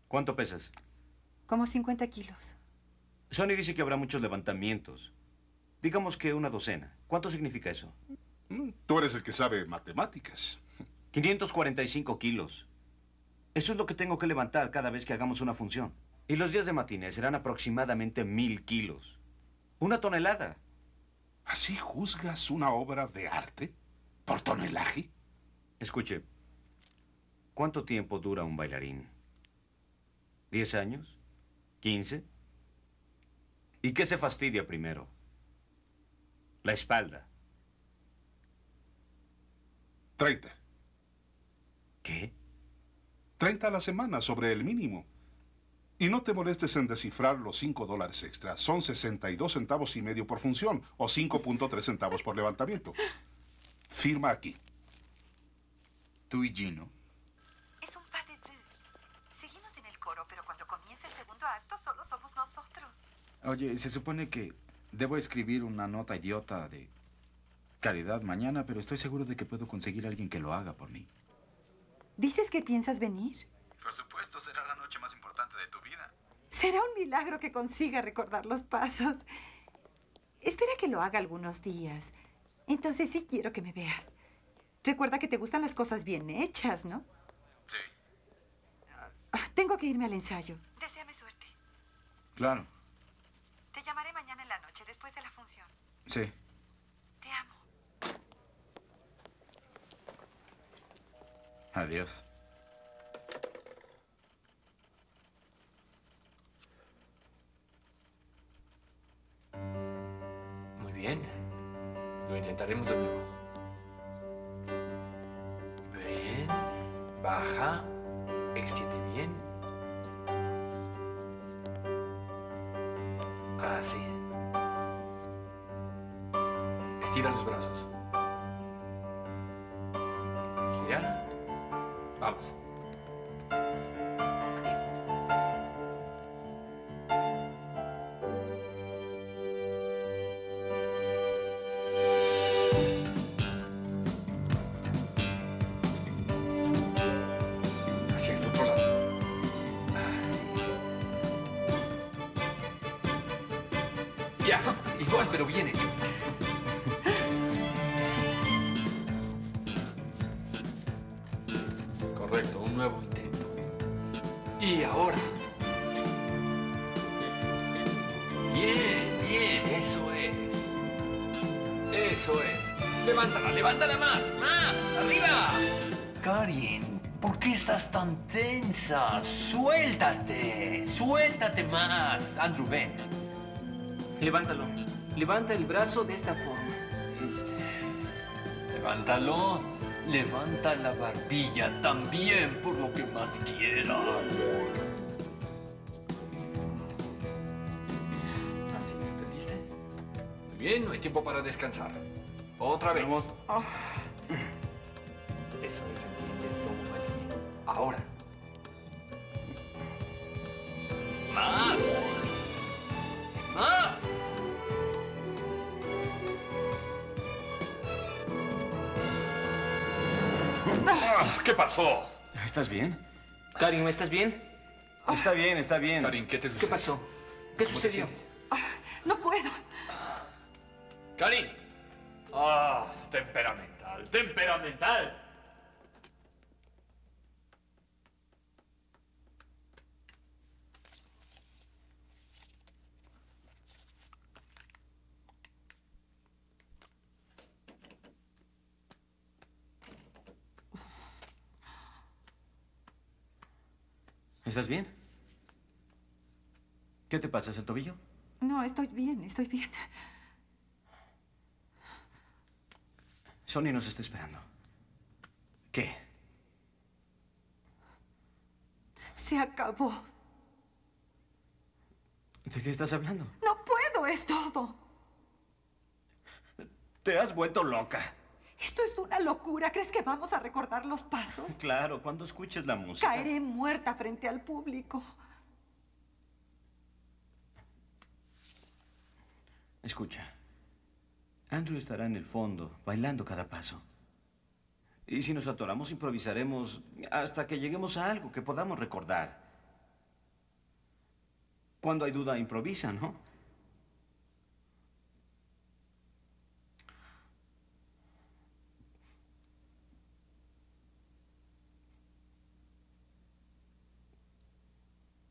¿Cuánto pesas? Como 50 kilos. Sonny dice que habrá muchos levantamientos. Digamos que una docena. ¿Cuánto significa eso? Tú eres el que sabe matemáticas. 545 kilos. Eso es lo que tengo que levantar cada vez que hagamos una función. Y los días de matiné serán aproximadamente 1000 kilos. 1 tonelada. ¿Así juzgas una obra de arte? ¿Por tonelaje? Escuche, ¿cuánto tiempo dura un bailarín? ¿10 años? ¿15? ¿Y qué se fastidia primero? La espalda. 30. ¿Qué? 30 a la semana, sobre el mínimo. Y no te molestes en descifrar los $5 extras. Son 62 centavos y medio por función, o 5.3 centavos por levantamiento. Firma aquí. Tú y Gino. Es un pas de deux. Seguimos en el coro, pero cuando comienza el segundo acto, solo somos nosotros. Oye, se supone que debo escribir una nota idiota de caridad mañana, pero estoy seguro de que puedo conseguir a alguien que lo haga por mí. ¿Dices que piensas venir? Por supuesto, será la noche más importante de tu vida. Será un milagro que consiga recordar los pasos. Espera que lo haga algunos días. Entonces sí quiero que me veas. Recuerda que te gustan las cosas bien hechas, ¿no? Sí. Tengo que irme al ensayo. Deséame suerte. Claro. Te llamaré mañana en la noche, después de la función. Sí. Te amo. Adiós. Muy bien. Lo intentaremos de nuevo. Ven, baja, extiende bien. Así. Estira los brazos. Gira. Vamos. ¡Suéltate! ¡Suéltate más! Andrew, ven. Levántalo. Levanta el brazo de esta forma. Es... Levántalo. Levanta la barbilla también, por lo que más quieras. Así, ¿entendiste? Muy bien, no hay tiempo para descansar. Otra vez. Vamos. Oh. Eso es, entiende todo aquí. Ahora. ¡Más! ¡Más! ¿Qué pasó? ¿Estás bien? Karin, ¿estás bien? Está bien, está bien. Karin, ¿qué te sucedió? ¿Qué pasó? ¿Qué sucedió? No puedo. Karin. Ah, temperamental, temperamental. ¿Estás bien? ¿Qué te pasa? ¿Es el tobillo? No, estoy bien, estoy bien. Sonny nos está esperando. ¿Qué? Se acabó. ¿De qué estás hablando? No puedo, es todo. Te has vuelto loca. Esto es una locura. ¿Crees que vamos a recordar los pasos? Claro, cuando escuches la música. Caeré muerta frente al público. Escucha. Andrew estará en el fondo, bailando cada paso. Y si nos atoramos, improvisaremos hasta que lleguemos a algo que podamos recordar. Cuando hay duda, improvisa, ¿no?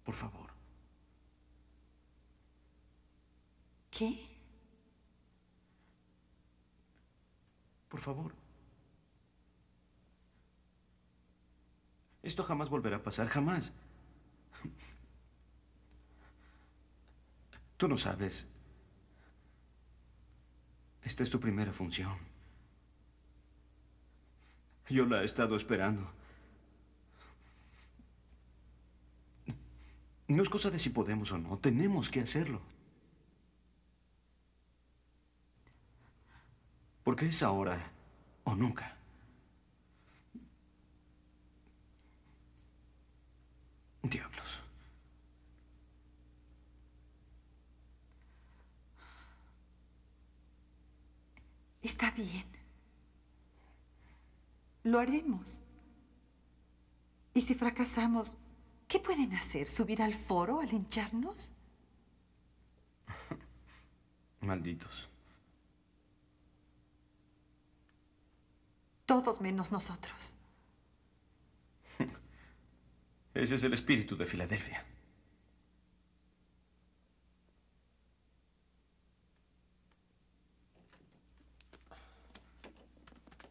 Por favor. ¿Qué? Por favor, Esto jamás volverá a pasar, jamás. Tú no sabes. Esta es tu primera función. Yo la he estado esperando. No es cosa de si podemos o no. Tenemos que hacerlo. Porque es ahora o nunca. Diablos. Está bien. Lo haremos. Y si fracasamos, ¿qué pueden hacer? ¿Subir al foro al hincharnos? Malditos. Todos menos nosotros. Ese es el espíritu de Filadelfia.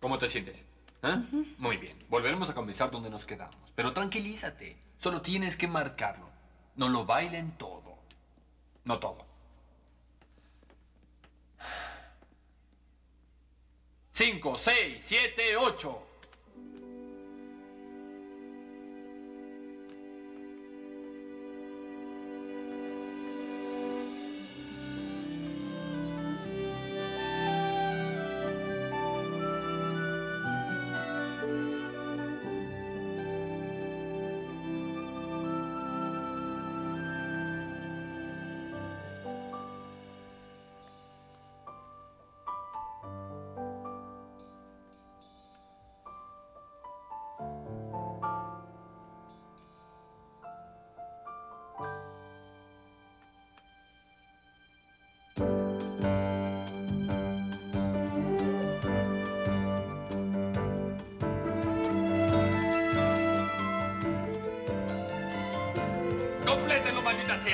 ¿Cómo te sientes? ¿Eh? Muy bien. Volveremos a comenzar donde nos quedamos. Pero tranquilízate. Solo tienes que marcarlo. No lo bailen todo. No todo. 5, 6, 7, 8.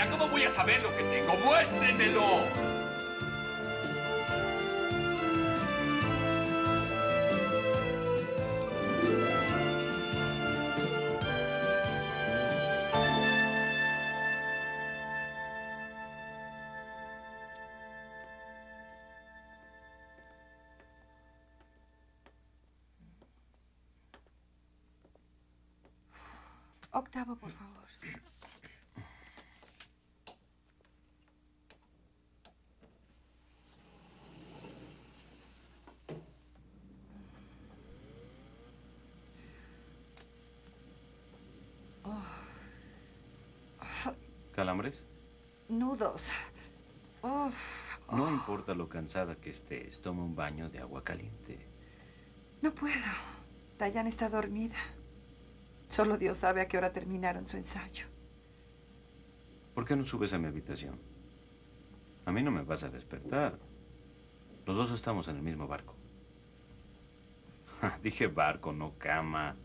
¿Cómo voy a saber lo que tengo? ¡Muéstrenmelo! Octavo, por favor. ¿Calambres? Nudos. No importa lo cansada que estés, toma un baño de agua caliente. No puedo. Diane está dormida. Solo Dios sabe a qué hora terminaron su ensayo. ¿Por qué no subes a mi habitación? A mí no me vas a despertar. Los dos estamos en el mismo barco. Dije barco, no cama.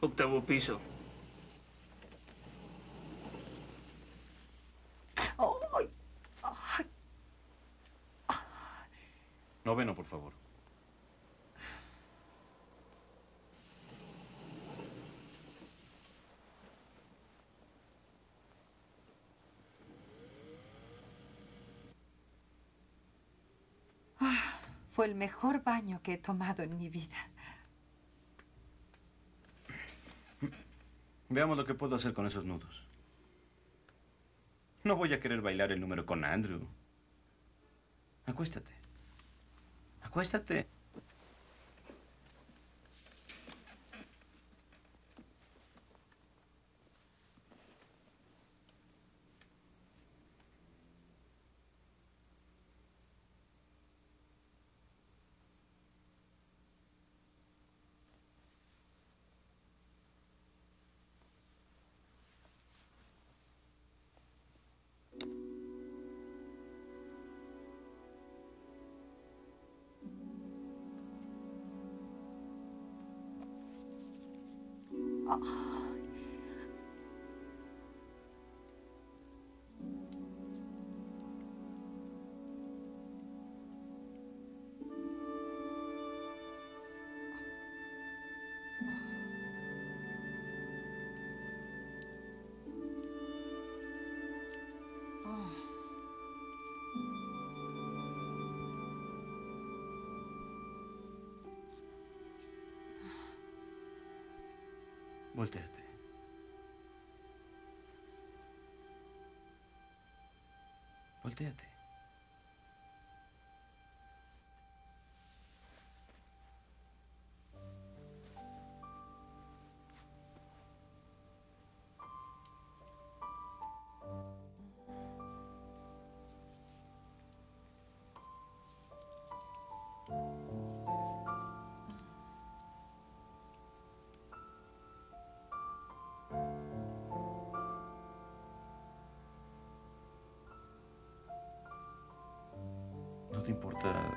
Octavo piso. Noveno, por favor. Fue el mejor baño que he tomado en mi vida. Veamos lo que puedo hacer con esos nudos. No voy a querer bailar el número con Andrew. Acuéstate. Acuéstate. Voltéate. Voltéate. ¿No te importa? No.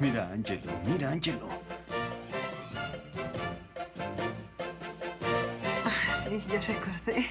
Mira, Angelo, mira, Angelo. Ah, sí, ya recordé.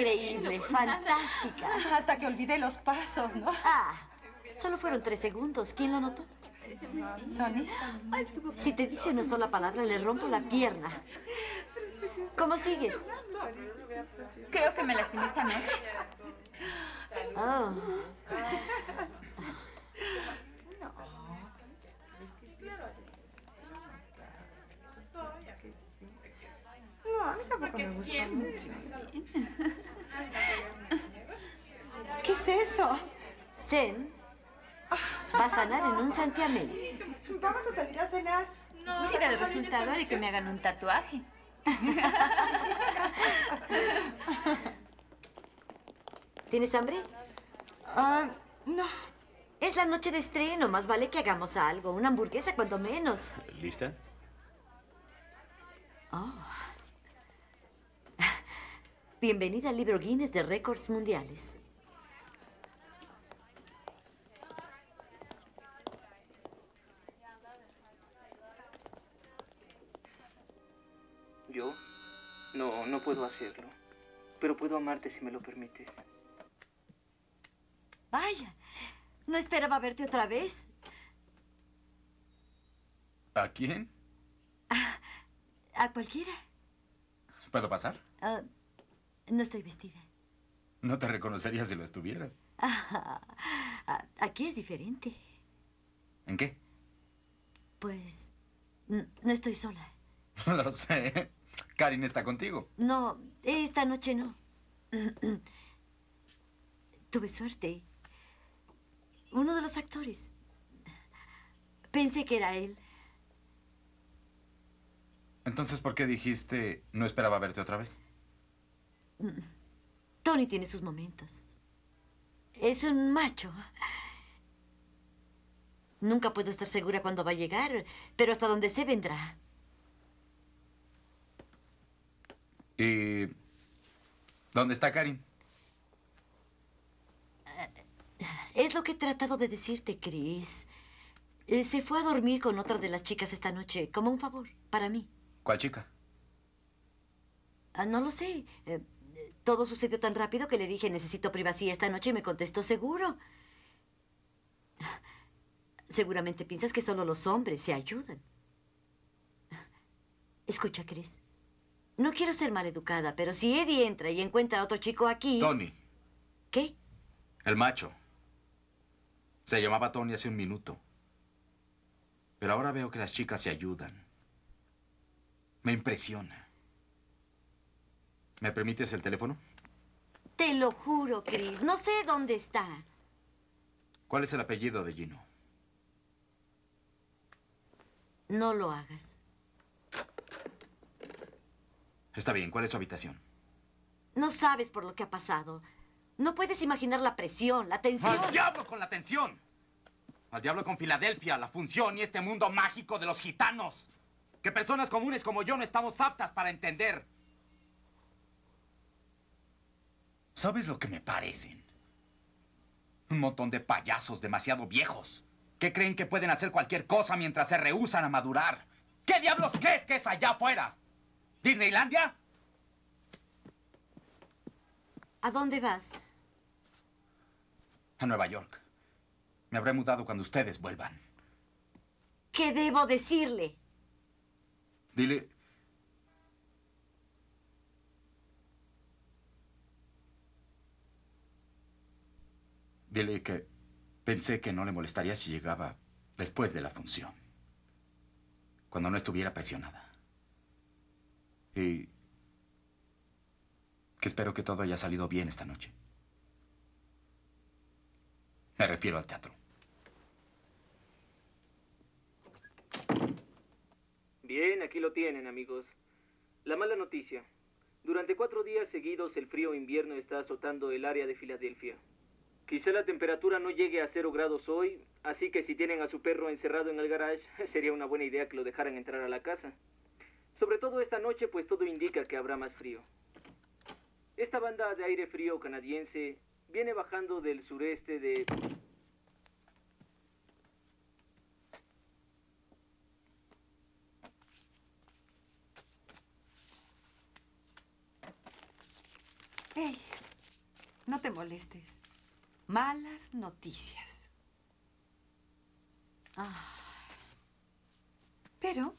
Increíble, fantástica. Hasta que olvidé los pasos, ¿no? Ah, solo fueron 3 segundos. ¿Quién lo notó? ¿Sonny? Si te dice una sola palabra, le rompo la pierna. ¿Cómo sigues? Creo que me lastimé esta noche. Oh. No, a mí tampoco me gusta mucho. ¿Qué es eso? Zen va a sanar en un santiamén. Vamos a salir a cenar. No, si era el resultado, haré que me hagan un tatuaje. ¿Tienes hambre? No. Es la noche de estreno. Más vale que hagamos algo. Una hamburguesa, cuanto menos. ¿Lista? Oh. Bienvenida al libro Guinness de récords mundiales. ¿Yo? No, no puedo hacerlo. Pero puedo amarte si me lo permites. Vaya, no esperaba verte otra vez. ¿A quién? A cualquiera. ¿Puedo pasar? No estoy vestida. No te reconocería si lo estuvieras. Aquí es diferente. ¿En qué? Pues no estoy sola. Lo sé. Karen está contigo. No, esta noche no. Tuve suerte. Uno de los actores. Pensé que era él. Entonces, ¿por qué dijiste no esperaba verte otra vez? Tony tiene sus momentos. Es un macho. Nunca puedo estar segura cuándo va a llegar, pero hasta donde sé vendrá. ¿Y dónde está Karen? Es lo que he tratado de decirte, Chris. Se fue a dormir con otra de las chicas esta noche, como un favor, para mí. ¿Cuál chica? No lo sé. Todo sucedió tan rápido que le dije, necesito privacidad esta noche, y me contestó, seguro. Seguramente piensas que solo los hombres se ayudan. Escucha, Chris. No quiero ser maleducada, pero si Eddie entra y encuentra a otro chico aquí... Tony. ¿Qué? El macho. Se llamaba Tony hace un minuto. Pero ahora veo que las chicas se ayudan. Me impresiona. ¿Me permites el teléfono? Te lo juro, Chris. No sé dónde está. ¿Cuál es el apellido de Gino? No lo hagas. Está bien, ¿cuál es su habitación? No sabes por lo que ha pasado. No puedes imaginar la presión, la tensión. ¡Al diablo con la tensión! ¡Al diablo con Filadelfia, la función y este mundo mágico de los gitanos! Que personas comunes como yo no estamos aptas para entender. ¿Sabes lo que me parecen? Un montón de payasos demasiado viejos que creen que pueden hacer cualquier cosa mientras se rehúsan a madurar. ¿Qué diablos crees que es allá afuera? ¿Disneylandia? ¿A dónde vas? A Nueva York. Me habré mudado cuando ustedes vuelvan. ¿Qué debo decirle? Dile... Dile que pensé que no le molestaría si llegaba después de la función. Cuando no estuviera presionada. Y que espero que todo haya salido bien esta noche. Me refiero al teatro. Bien, aquí lo tienen, amigos. La mala noticia. Durante 4 días seguidos, el frío invierno está azotando el área de Filadelfia. Quizá la temperatura no llegue a 0 grados hoy, así que si tienen a su perro encerrado en el garage, sería una buena idea que lo dejaran entrar a la casa. Sobre todo esta noche, pues todo indica que habrá más frío. Esta banda de aire frío canadiense viene bajando del sureste de... Hey, no te molestes. Malas noticias. Pero...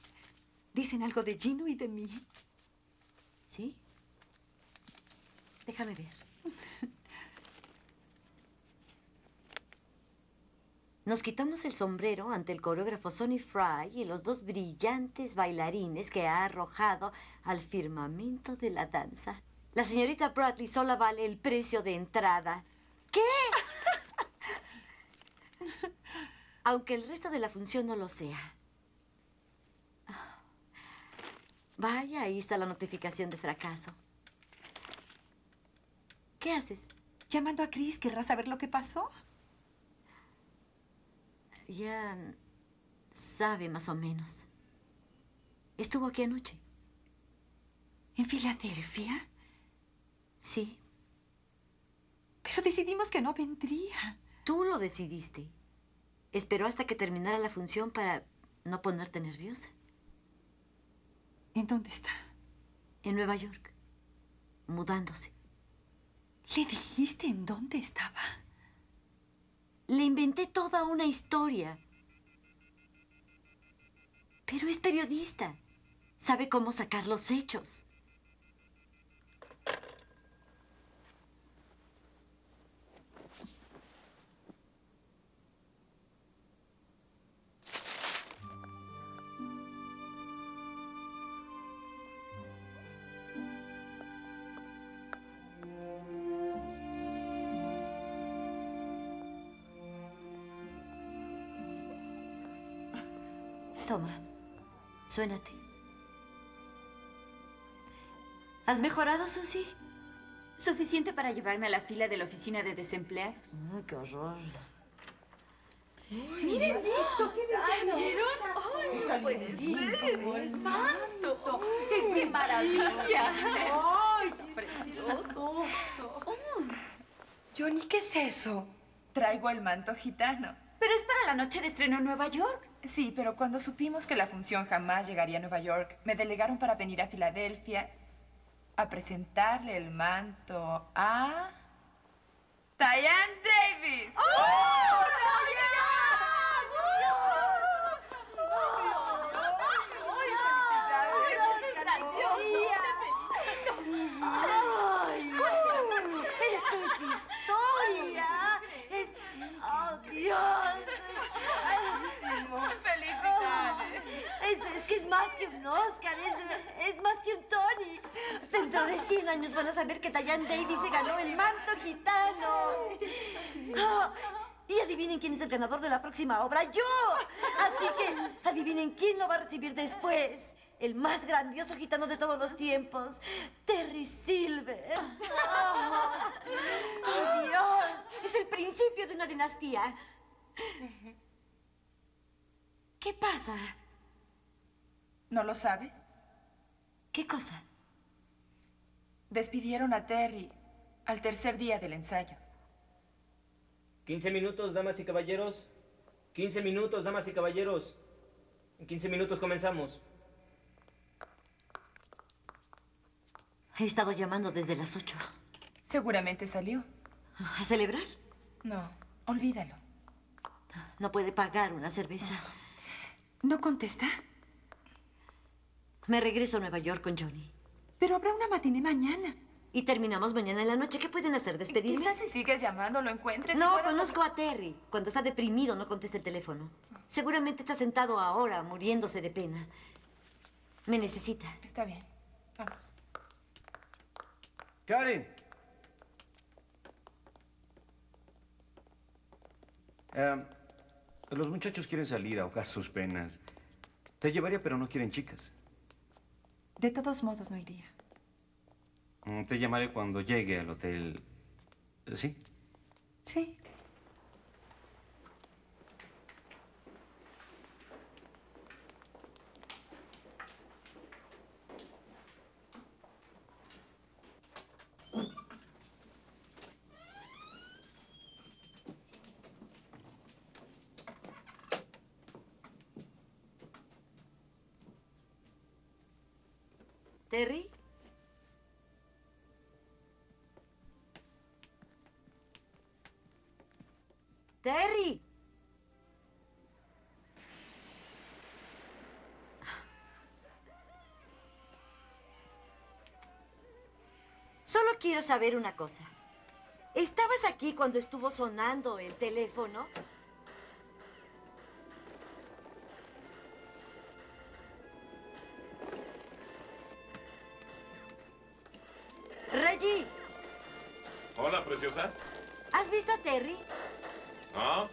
dicen algo de Gino y de mí. ¿Sí? Déjame ver. Nos quitamos el sombrero ante el coreógrafo Sonny Fry y los 2 brillantes bailarines que ha arrojado al firmamento de la danza. La señorita Bradley sola vale el precio de entrada. ¿Qué? Aunque el resto de la función no lo sea. Vaya, ahí está la notificación de fracaso. ¿Qué haces? Llamando a Chris, ¿querrás saber lo que pasó? Ya sabe más o menos. Estuvo aquí anoche. ¿En Filadelfia? Sí. Pero decidimos que no vendría. Tú lo decidiste. Esperó hasta que terminara la función para no ponerte nerviosa. ¿En dónde está? En Nueva York. Mudándose. ¿Le dijiste en dónde estaba? Le inventé toda una historia. Pero es periodista. Sabe cómo sacar los hechos. Toma, suénate. ¿Has mejorado, Susie? Suficiente para llevarme a la fila de la oficina de desempleados. ¡Ay, qué horror! ¡Miren esto! ¡Qué belleza! ¿Vieron? ¡Ay, no puede ser! ¡Manto! ¡Es mi maravilla! ¡Ay, qué precioso! Johnny, ¿qué es eso? Traigo el manto gitano. Pero es para la noche de estreno en Nueva York. Sí, pero cuando supimos que la función jamás llegaría a Nueva York, me delegaron para venir a Filadelfia a presentarle el manto a... ¡Diane Davis! ¡Oh! Es más que un Tony. Dentro de 100 años van a saber que Diane Davis se ganó el manto gitano. Oh, y adivinen quién es el ganador de la próxima obra, yo. Así que adivinen quién lo va a recibir después. El más grandioso gitano de todos los tiempos, Terry Silver. ¡Oh, Dios! Es el principio de una dinastía. ¿Qué pasa? ¿No lo sabes? ¿Qué cosa? Despidieron a Terry al tercer día del ensayo. 15 minutos, damas y caballeros. 15 minutos, damas y caballeros. En 15 minutos comenzamos. He estado llamando desde las 8. Seguramente salió. ¿A celebrar? No, olvídalo. No puede pagar una cerveza. ¿No contesta? Me regreso a Nueva York con Johnny. Pero habrá una matiné mañana. Y terminamos mañana en la noche. ¿Qué pueden hacer? ¿Despedirme? Quizás si sigues llamando lo encuentres. No, conozco a Terry. Cuando está deprimido no contesta el teléfono. Seguramente está sentado ahora muriéndose de pena. Me necesita. Está bien. Vamos. Karen. Los muchachos quieren salir a ahogar sus penas. Te llevaría, pero no quieren chicas. De todos modos, no iría. Te llamaré cuando llegue al hotel. ¿Sí? Sí. ¿Terry? ¡Terry! Solo quiero saber una cosa. ¿Estabas aquí cuando estuvo sonando el teléfono? Reggie. Hola, preciosa. ¿Has visto a Terry? No.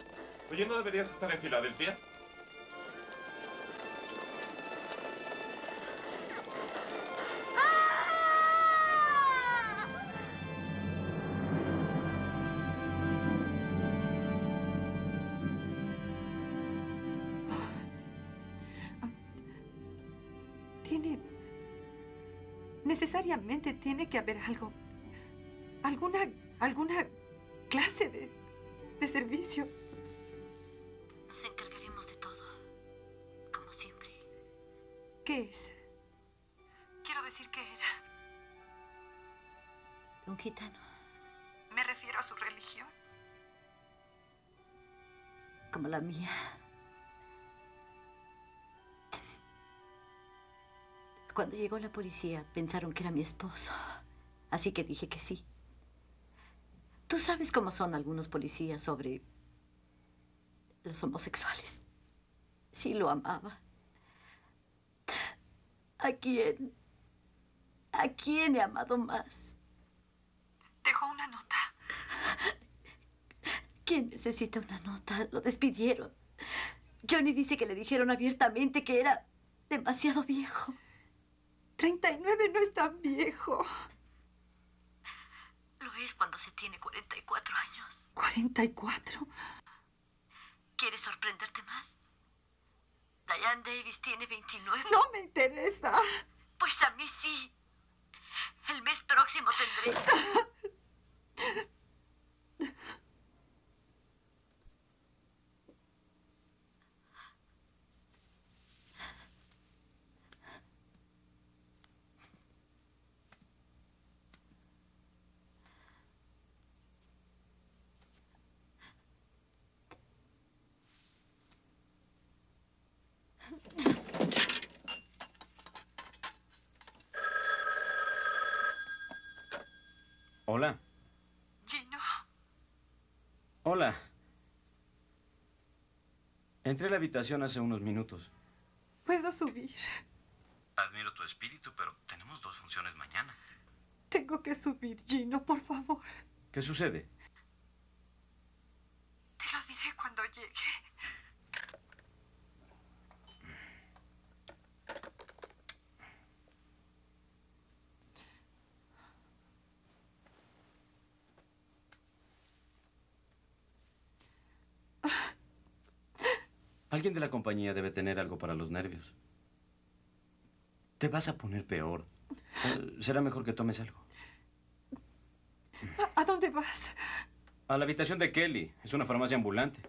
Oye, ¿no deberías estar en Filadelfia? necesariamente tiene que haber algo, alguna clase de servicio. Nos encargaremos de todo, como siempre. ¿Qué es? Quiero decir, ¿qué era? Un gitano. Me refiero a su religión. Como la mía. Cuando llegó la policía, pensaron que era mi esposo. Así que dije que sí. Tú sabes cómo son algunos policías sobre los homosexuales. Sí, lo amaba. ¿A quién he amado más? Dejó una nota. ¿Quién necesita una nota? Lo despidieron. Johnny dice que le dijeron abiertamente que era demasiado viejo. 39 no es tan viejo. Lo es cuando se tiene 44 años. ¿44? ¿Quieres sorprenderte más? Diane Davis tiene 29. No me interesa. Pues a mí sí. El mes próximo tendré... Hola. Gino. Hola. Entré a la habitación hace unos minutos. ¿Puedo subir? Admiro tu espíritu, pero tenemos 2 funciones mañana. Tengo que subir, Gino, por favor. ¿Qué sucede? Te lo diré cuando llegue. Alguien de la compañía debe tener algo para los nervios. Te vas a poner peor. Será mejor que tomes algo. ¿A dónde vas? A la habitación de Kelly. Es una farmacia ambulante.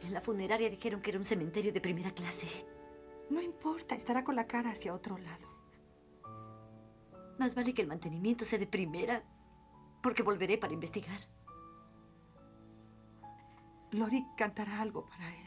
En la funeraria dijeron que era un cementerio de primera clase. No importa, estará con la cara hacia otro lado. Más vale que el mantenimiento sea de primera, porque volveré para investigar. Lori cantará algo para él.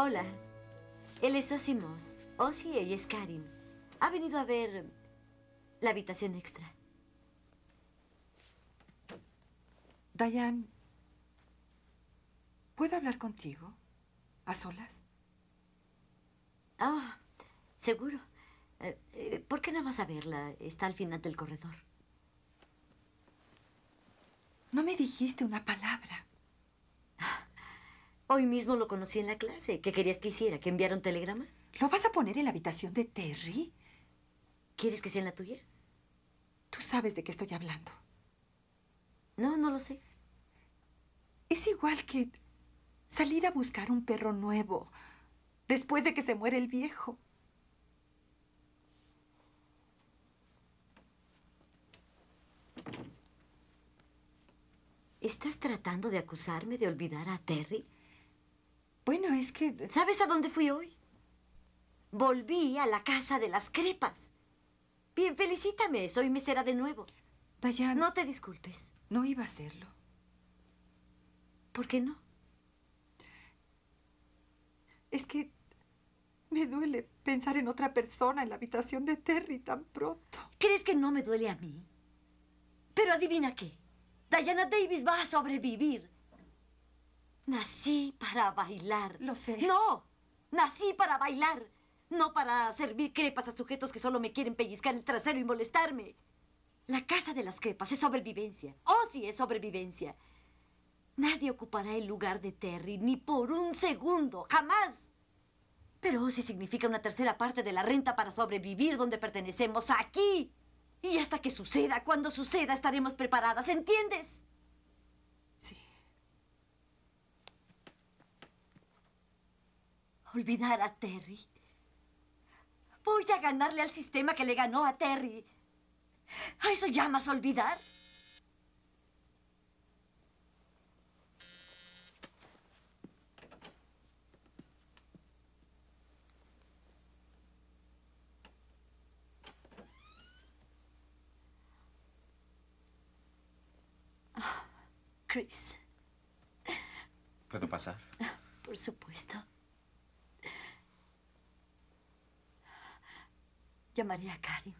Hola. Él es Osimos. Osi y ella es Karen. Ha venido a ver la habitación extra. Diane, ¿puedo hablar contigo? ¿A solas? Ah, seguro. ¿Por qué no vas a verla? Está al final del corredor. No me dijiste una palabra. Hoy mismo lo conocí en la clase. ¿Qué querías que hiciera? ¿Que enviara un telegrama? ¿Lo vas a poner en la habitación de Terry? ¿Quieres que sea en la tuya? Tú sabes de qué estoy hablando. No, no lo sé. Es igual que salir a buscar un perro nuevo después de que se muere el viejo. ¿Estás tratando de acusarme de olvidar a Terry? Bueno, es que... ¿Sabes a dónde fui hoy? Volví a la casa de las crepas. Bien, felicítame. Soy mesera de nuevo. Diane... No te disculpes. No iba a hacerlo. ¿Por qué no? Es que me duele pensar en otra persona en la habitación de Terry tan pronto. ¿Crees que no me duele a mí? Pero adivina qué. Diana Davis va a sobrevivir. Nací para bailar. Lo sé. ¡No! Nací para bailar. No para servir crepas a sujetos que solo me quieren pellizcar el trasero y molestarme. La casa de las crepas es sobrevivencia. ¡Oh, sí, es sobrevivencia! Nadie ocupará el lugar de Terry, ni por un segundo, jamás. Pero oh, sí significa una tercera parte de la renta para sobrevivir donde pertenecemos, aquí. Y hasta que suceda, cuando suceda, estaremos preparadas, ¿entiendes? Olvidar a Terry. Voy a ganarle al sistema que le ganó a Terry. ¿A eso llamas olvidar? Oh, Chris. ¿Puedo pasar? Por supuesto. Llamaré a Karen.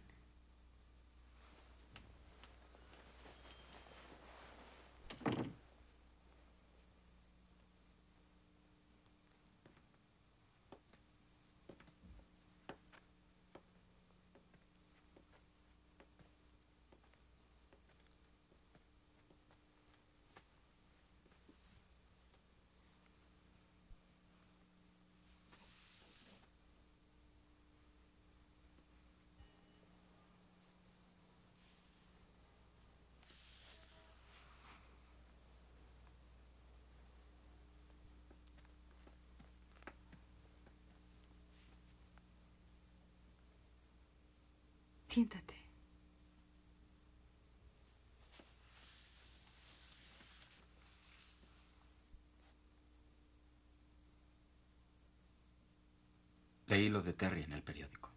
Siéntate. Leí lo de Terry en el periódico.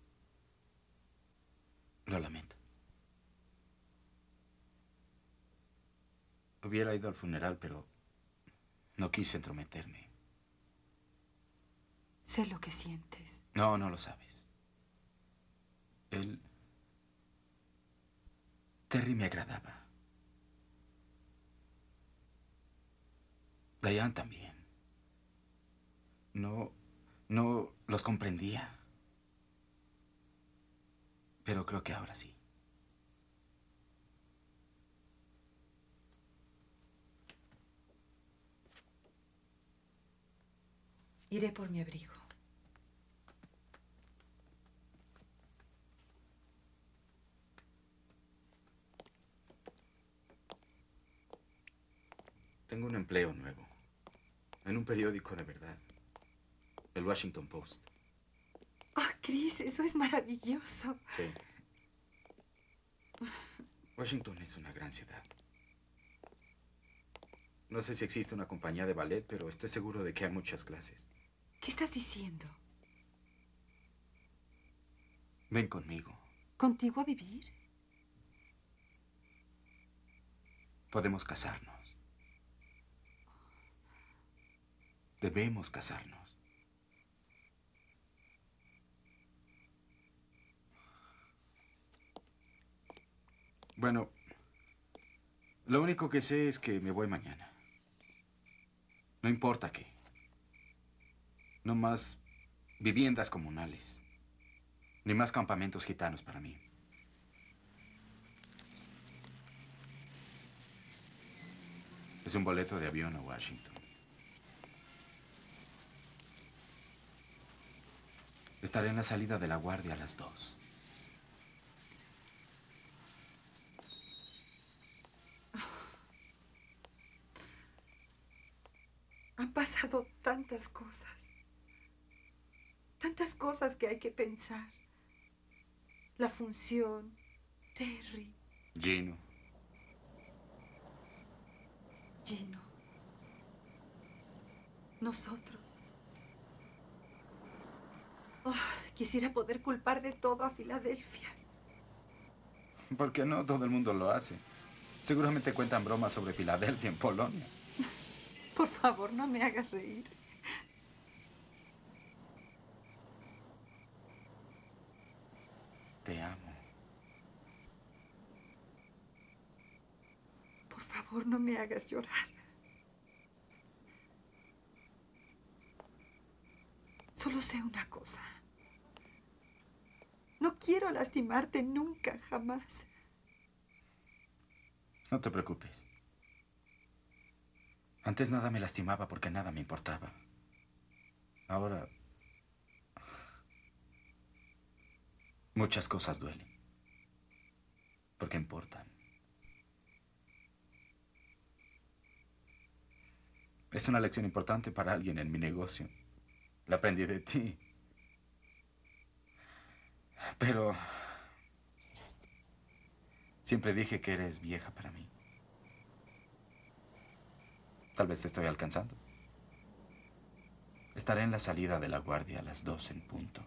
Lo lamento. Hubiera ido al funeral, pero no quise entrometerme. Sé lo que sientes. No, no lo sabes. Terry me agradaba. Diane también. No los comprendía. Pero creo que ahora sí. Iré por mi abrigo. Tengo un empleo nuevo, en un periódico de verdad, el Washington Post. Ah, Chris, eso es maravilloso. Sí. Washington es una gran ciudad. No sé si existe una compañía de ballet, pero estoy seguro de que hay muchas clases. ¿Qué estás diciendo? Ven conmigo. ¿Contigo a vivir? Podemos casarnos. Debemos casarnos. Bueno, lo único que sé es que me voy mañana. No importa qué. No más viviendas comunales. Ni más campamentos gitanos para mí. Es un boleto de avión a Washington. Estaré en la salida de la guardia a las 2. Han pasado tantas cosas. Tantas cosas que hay que pensar. La función, Terry. Gino. Nosotros. Oh, quisiera poder culpar de todo a Filadelfia. ¿Por qué no? Todo el mundo lo hace. Seguramente cuentan bromas sobre Filadelfia en Polonia. Por favor, no me hagas reír. Te amo. Por favor, no me hagas llorar. Solo sé una cosa. No quiero lastimarte nunca, jamás. No te preocupes. Antes nada me lastimaba porque nada me importaba. Ahora, muchas cosas duelen. Porque importan. Es una lección importante para alguien en mi negocio. La aprendí de ti. Pero siempre dije que eres vieja para mí. Tal vez te estoy alcanzando. Estaré en la salida de la guardia a las 2 en punto.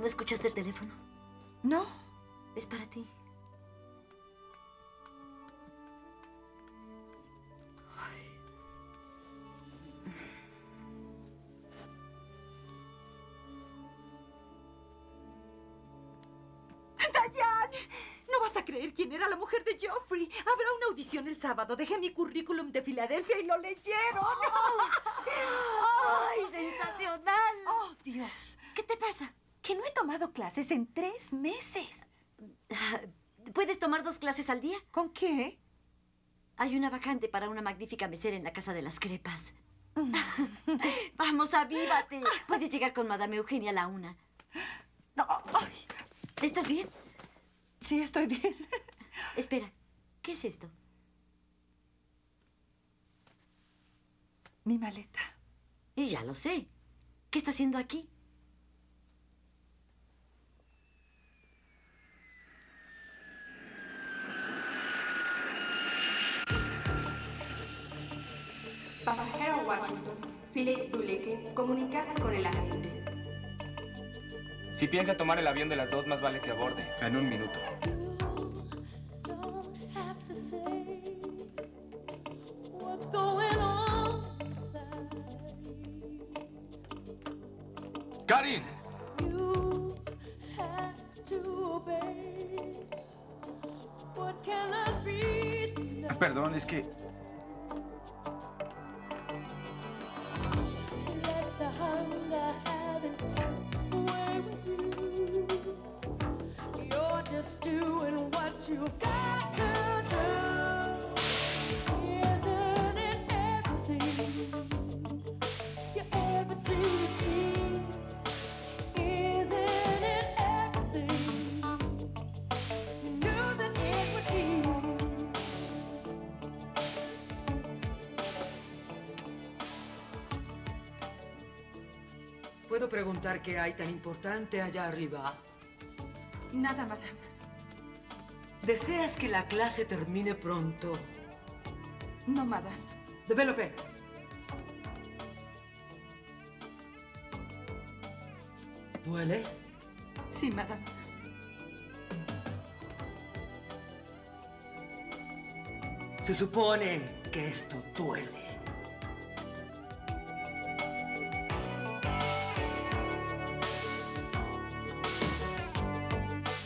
¿No escuchaste el teléfono? No. Es para ti. ¡Diane! No vas a creer quién era la mujer de Geoffrey. Habrá una audición el sábado. Dejé mi currículum de Filadelfia y lo leyeron. ¡Ay, sensacional! ¡Oh, Dios! ¿Qué te pasa? Que no he tomado clases en 3 meses. ¿Puedes tomar 2 clases al día? ¿Con qué? Hay una vacante para una magnífica mesera en la Casa de las Crepas. Vamos, avívate. Puedes llegar con Madame Eugenia a la 1. No, ay. ¿Estás bien? Sí, estoy bien. Espera, ¿qué es esto? Mi maleta. Y ya lo sé. ¿Qué está haciendo aquí? Pasajero a Washington, Philip Duleque, comunicarse con el agente. Si piensa tomar el avión de las 2, más vale que aborde. En 1 minuto. ¡Karen! Perdón, es que... ¿Puedo preguntar qué hay tan importante allá arriba? Nada, madame. ¿Deseas que la clase termine pronto? No, madame. Développé. ¿Duele? Sí, madame. Se supone que esto duele.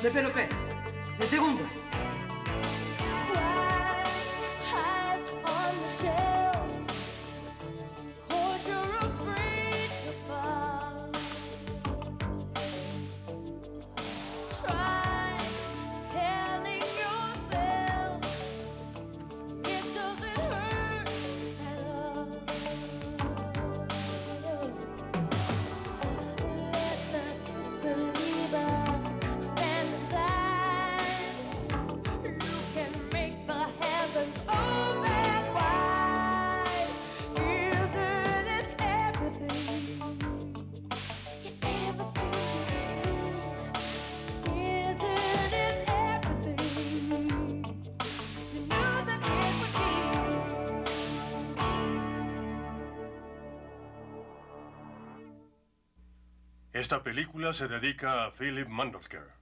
De Pelopé, de segunda. Esta película se dedica a Philip Mandelker,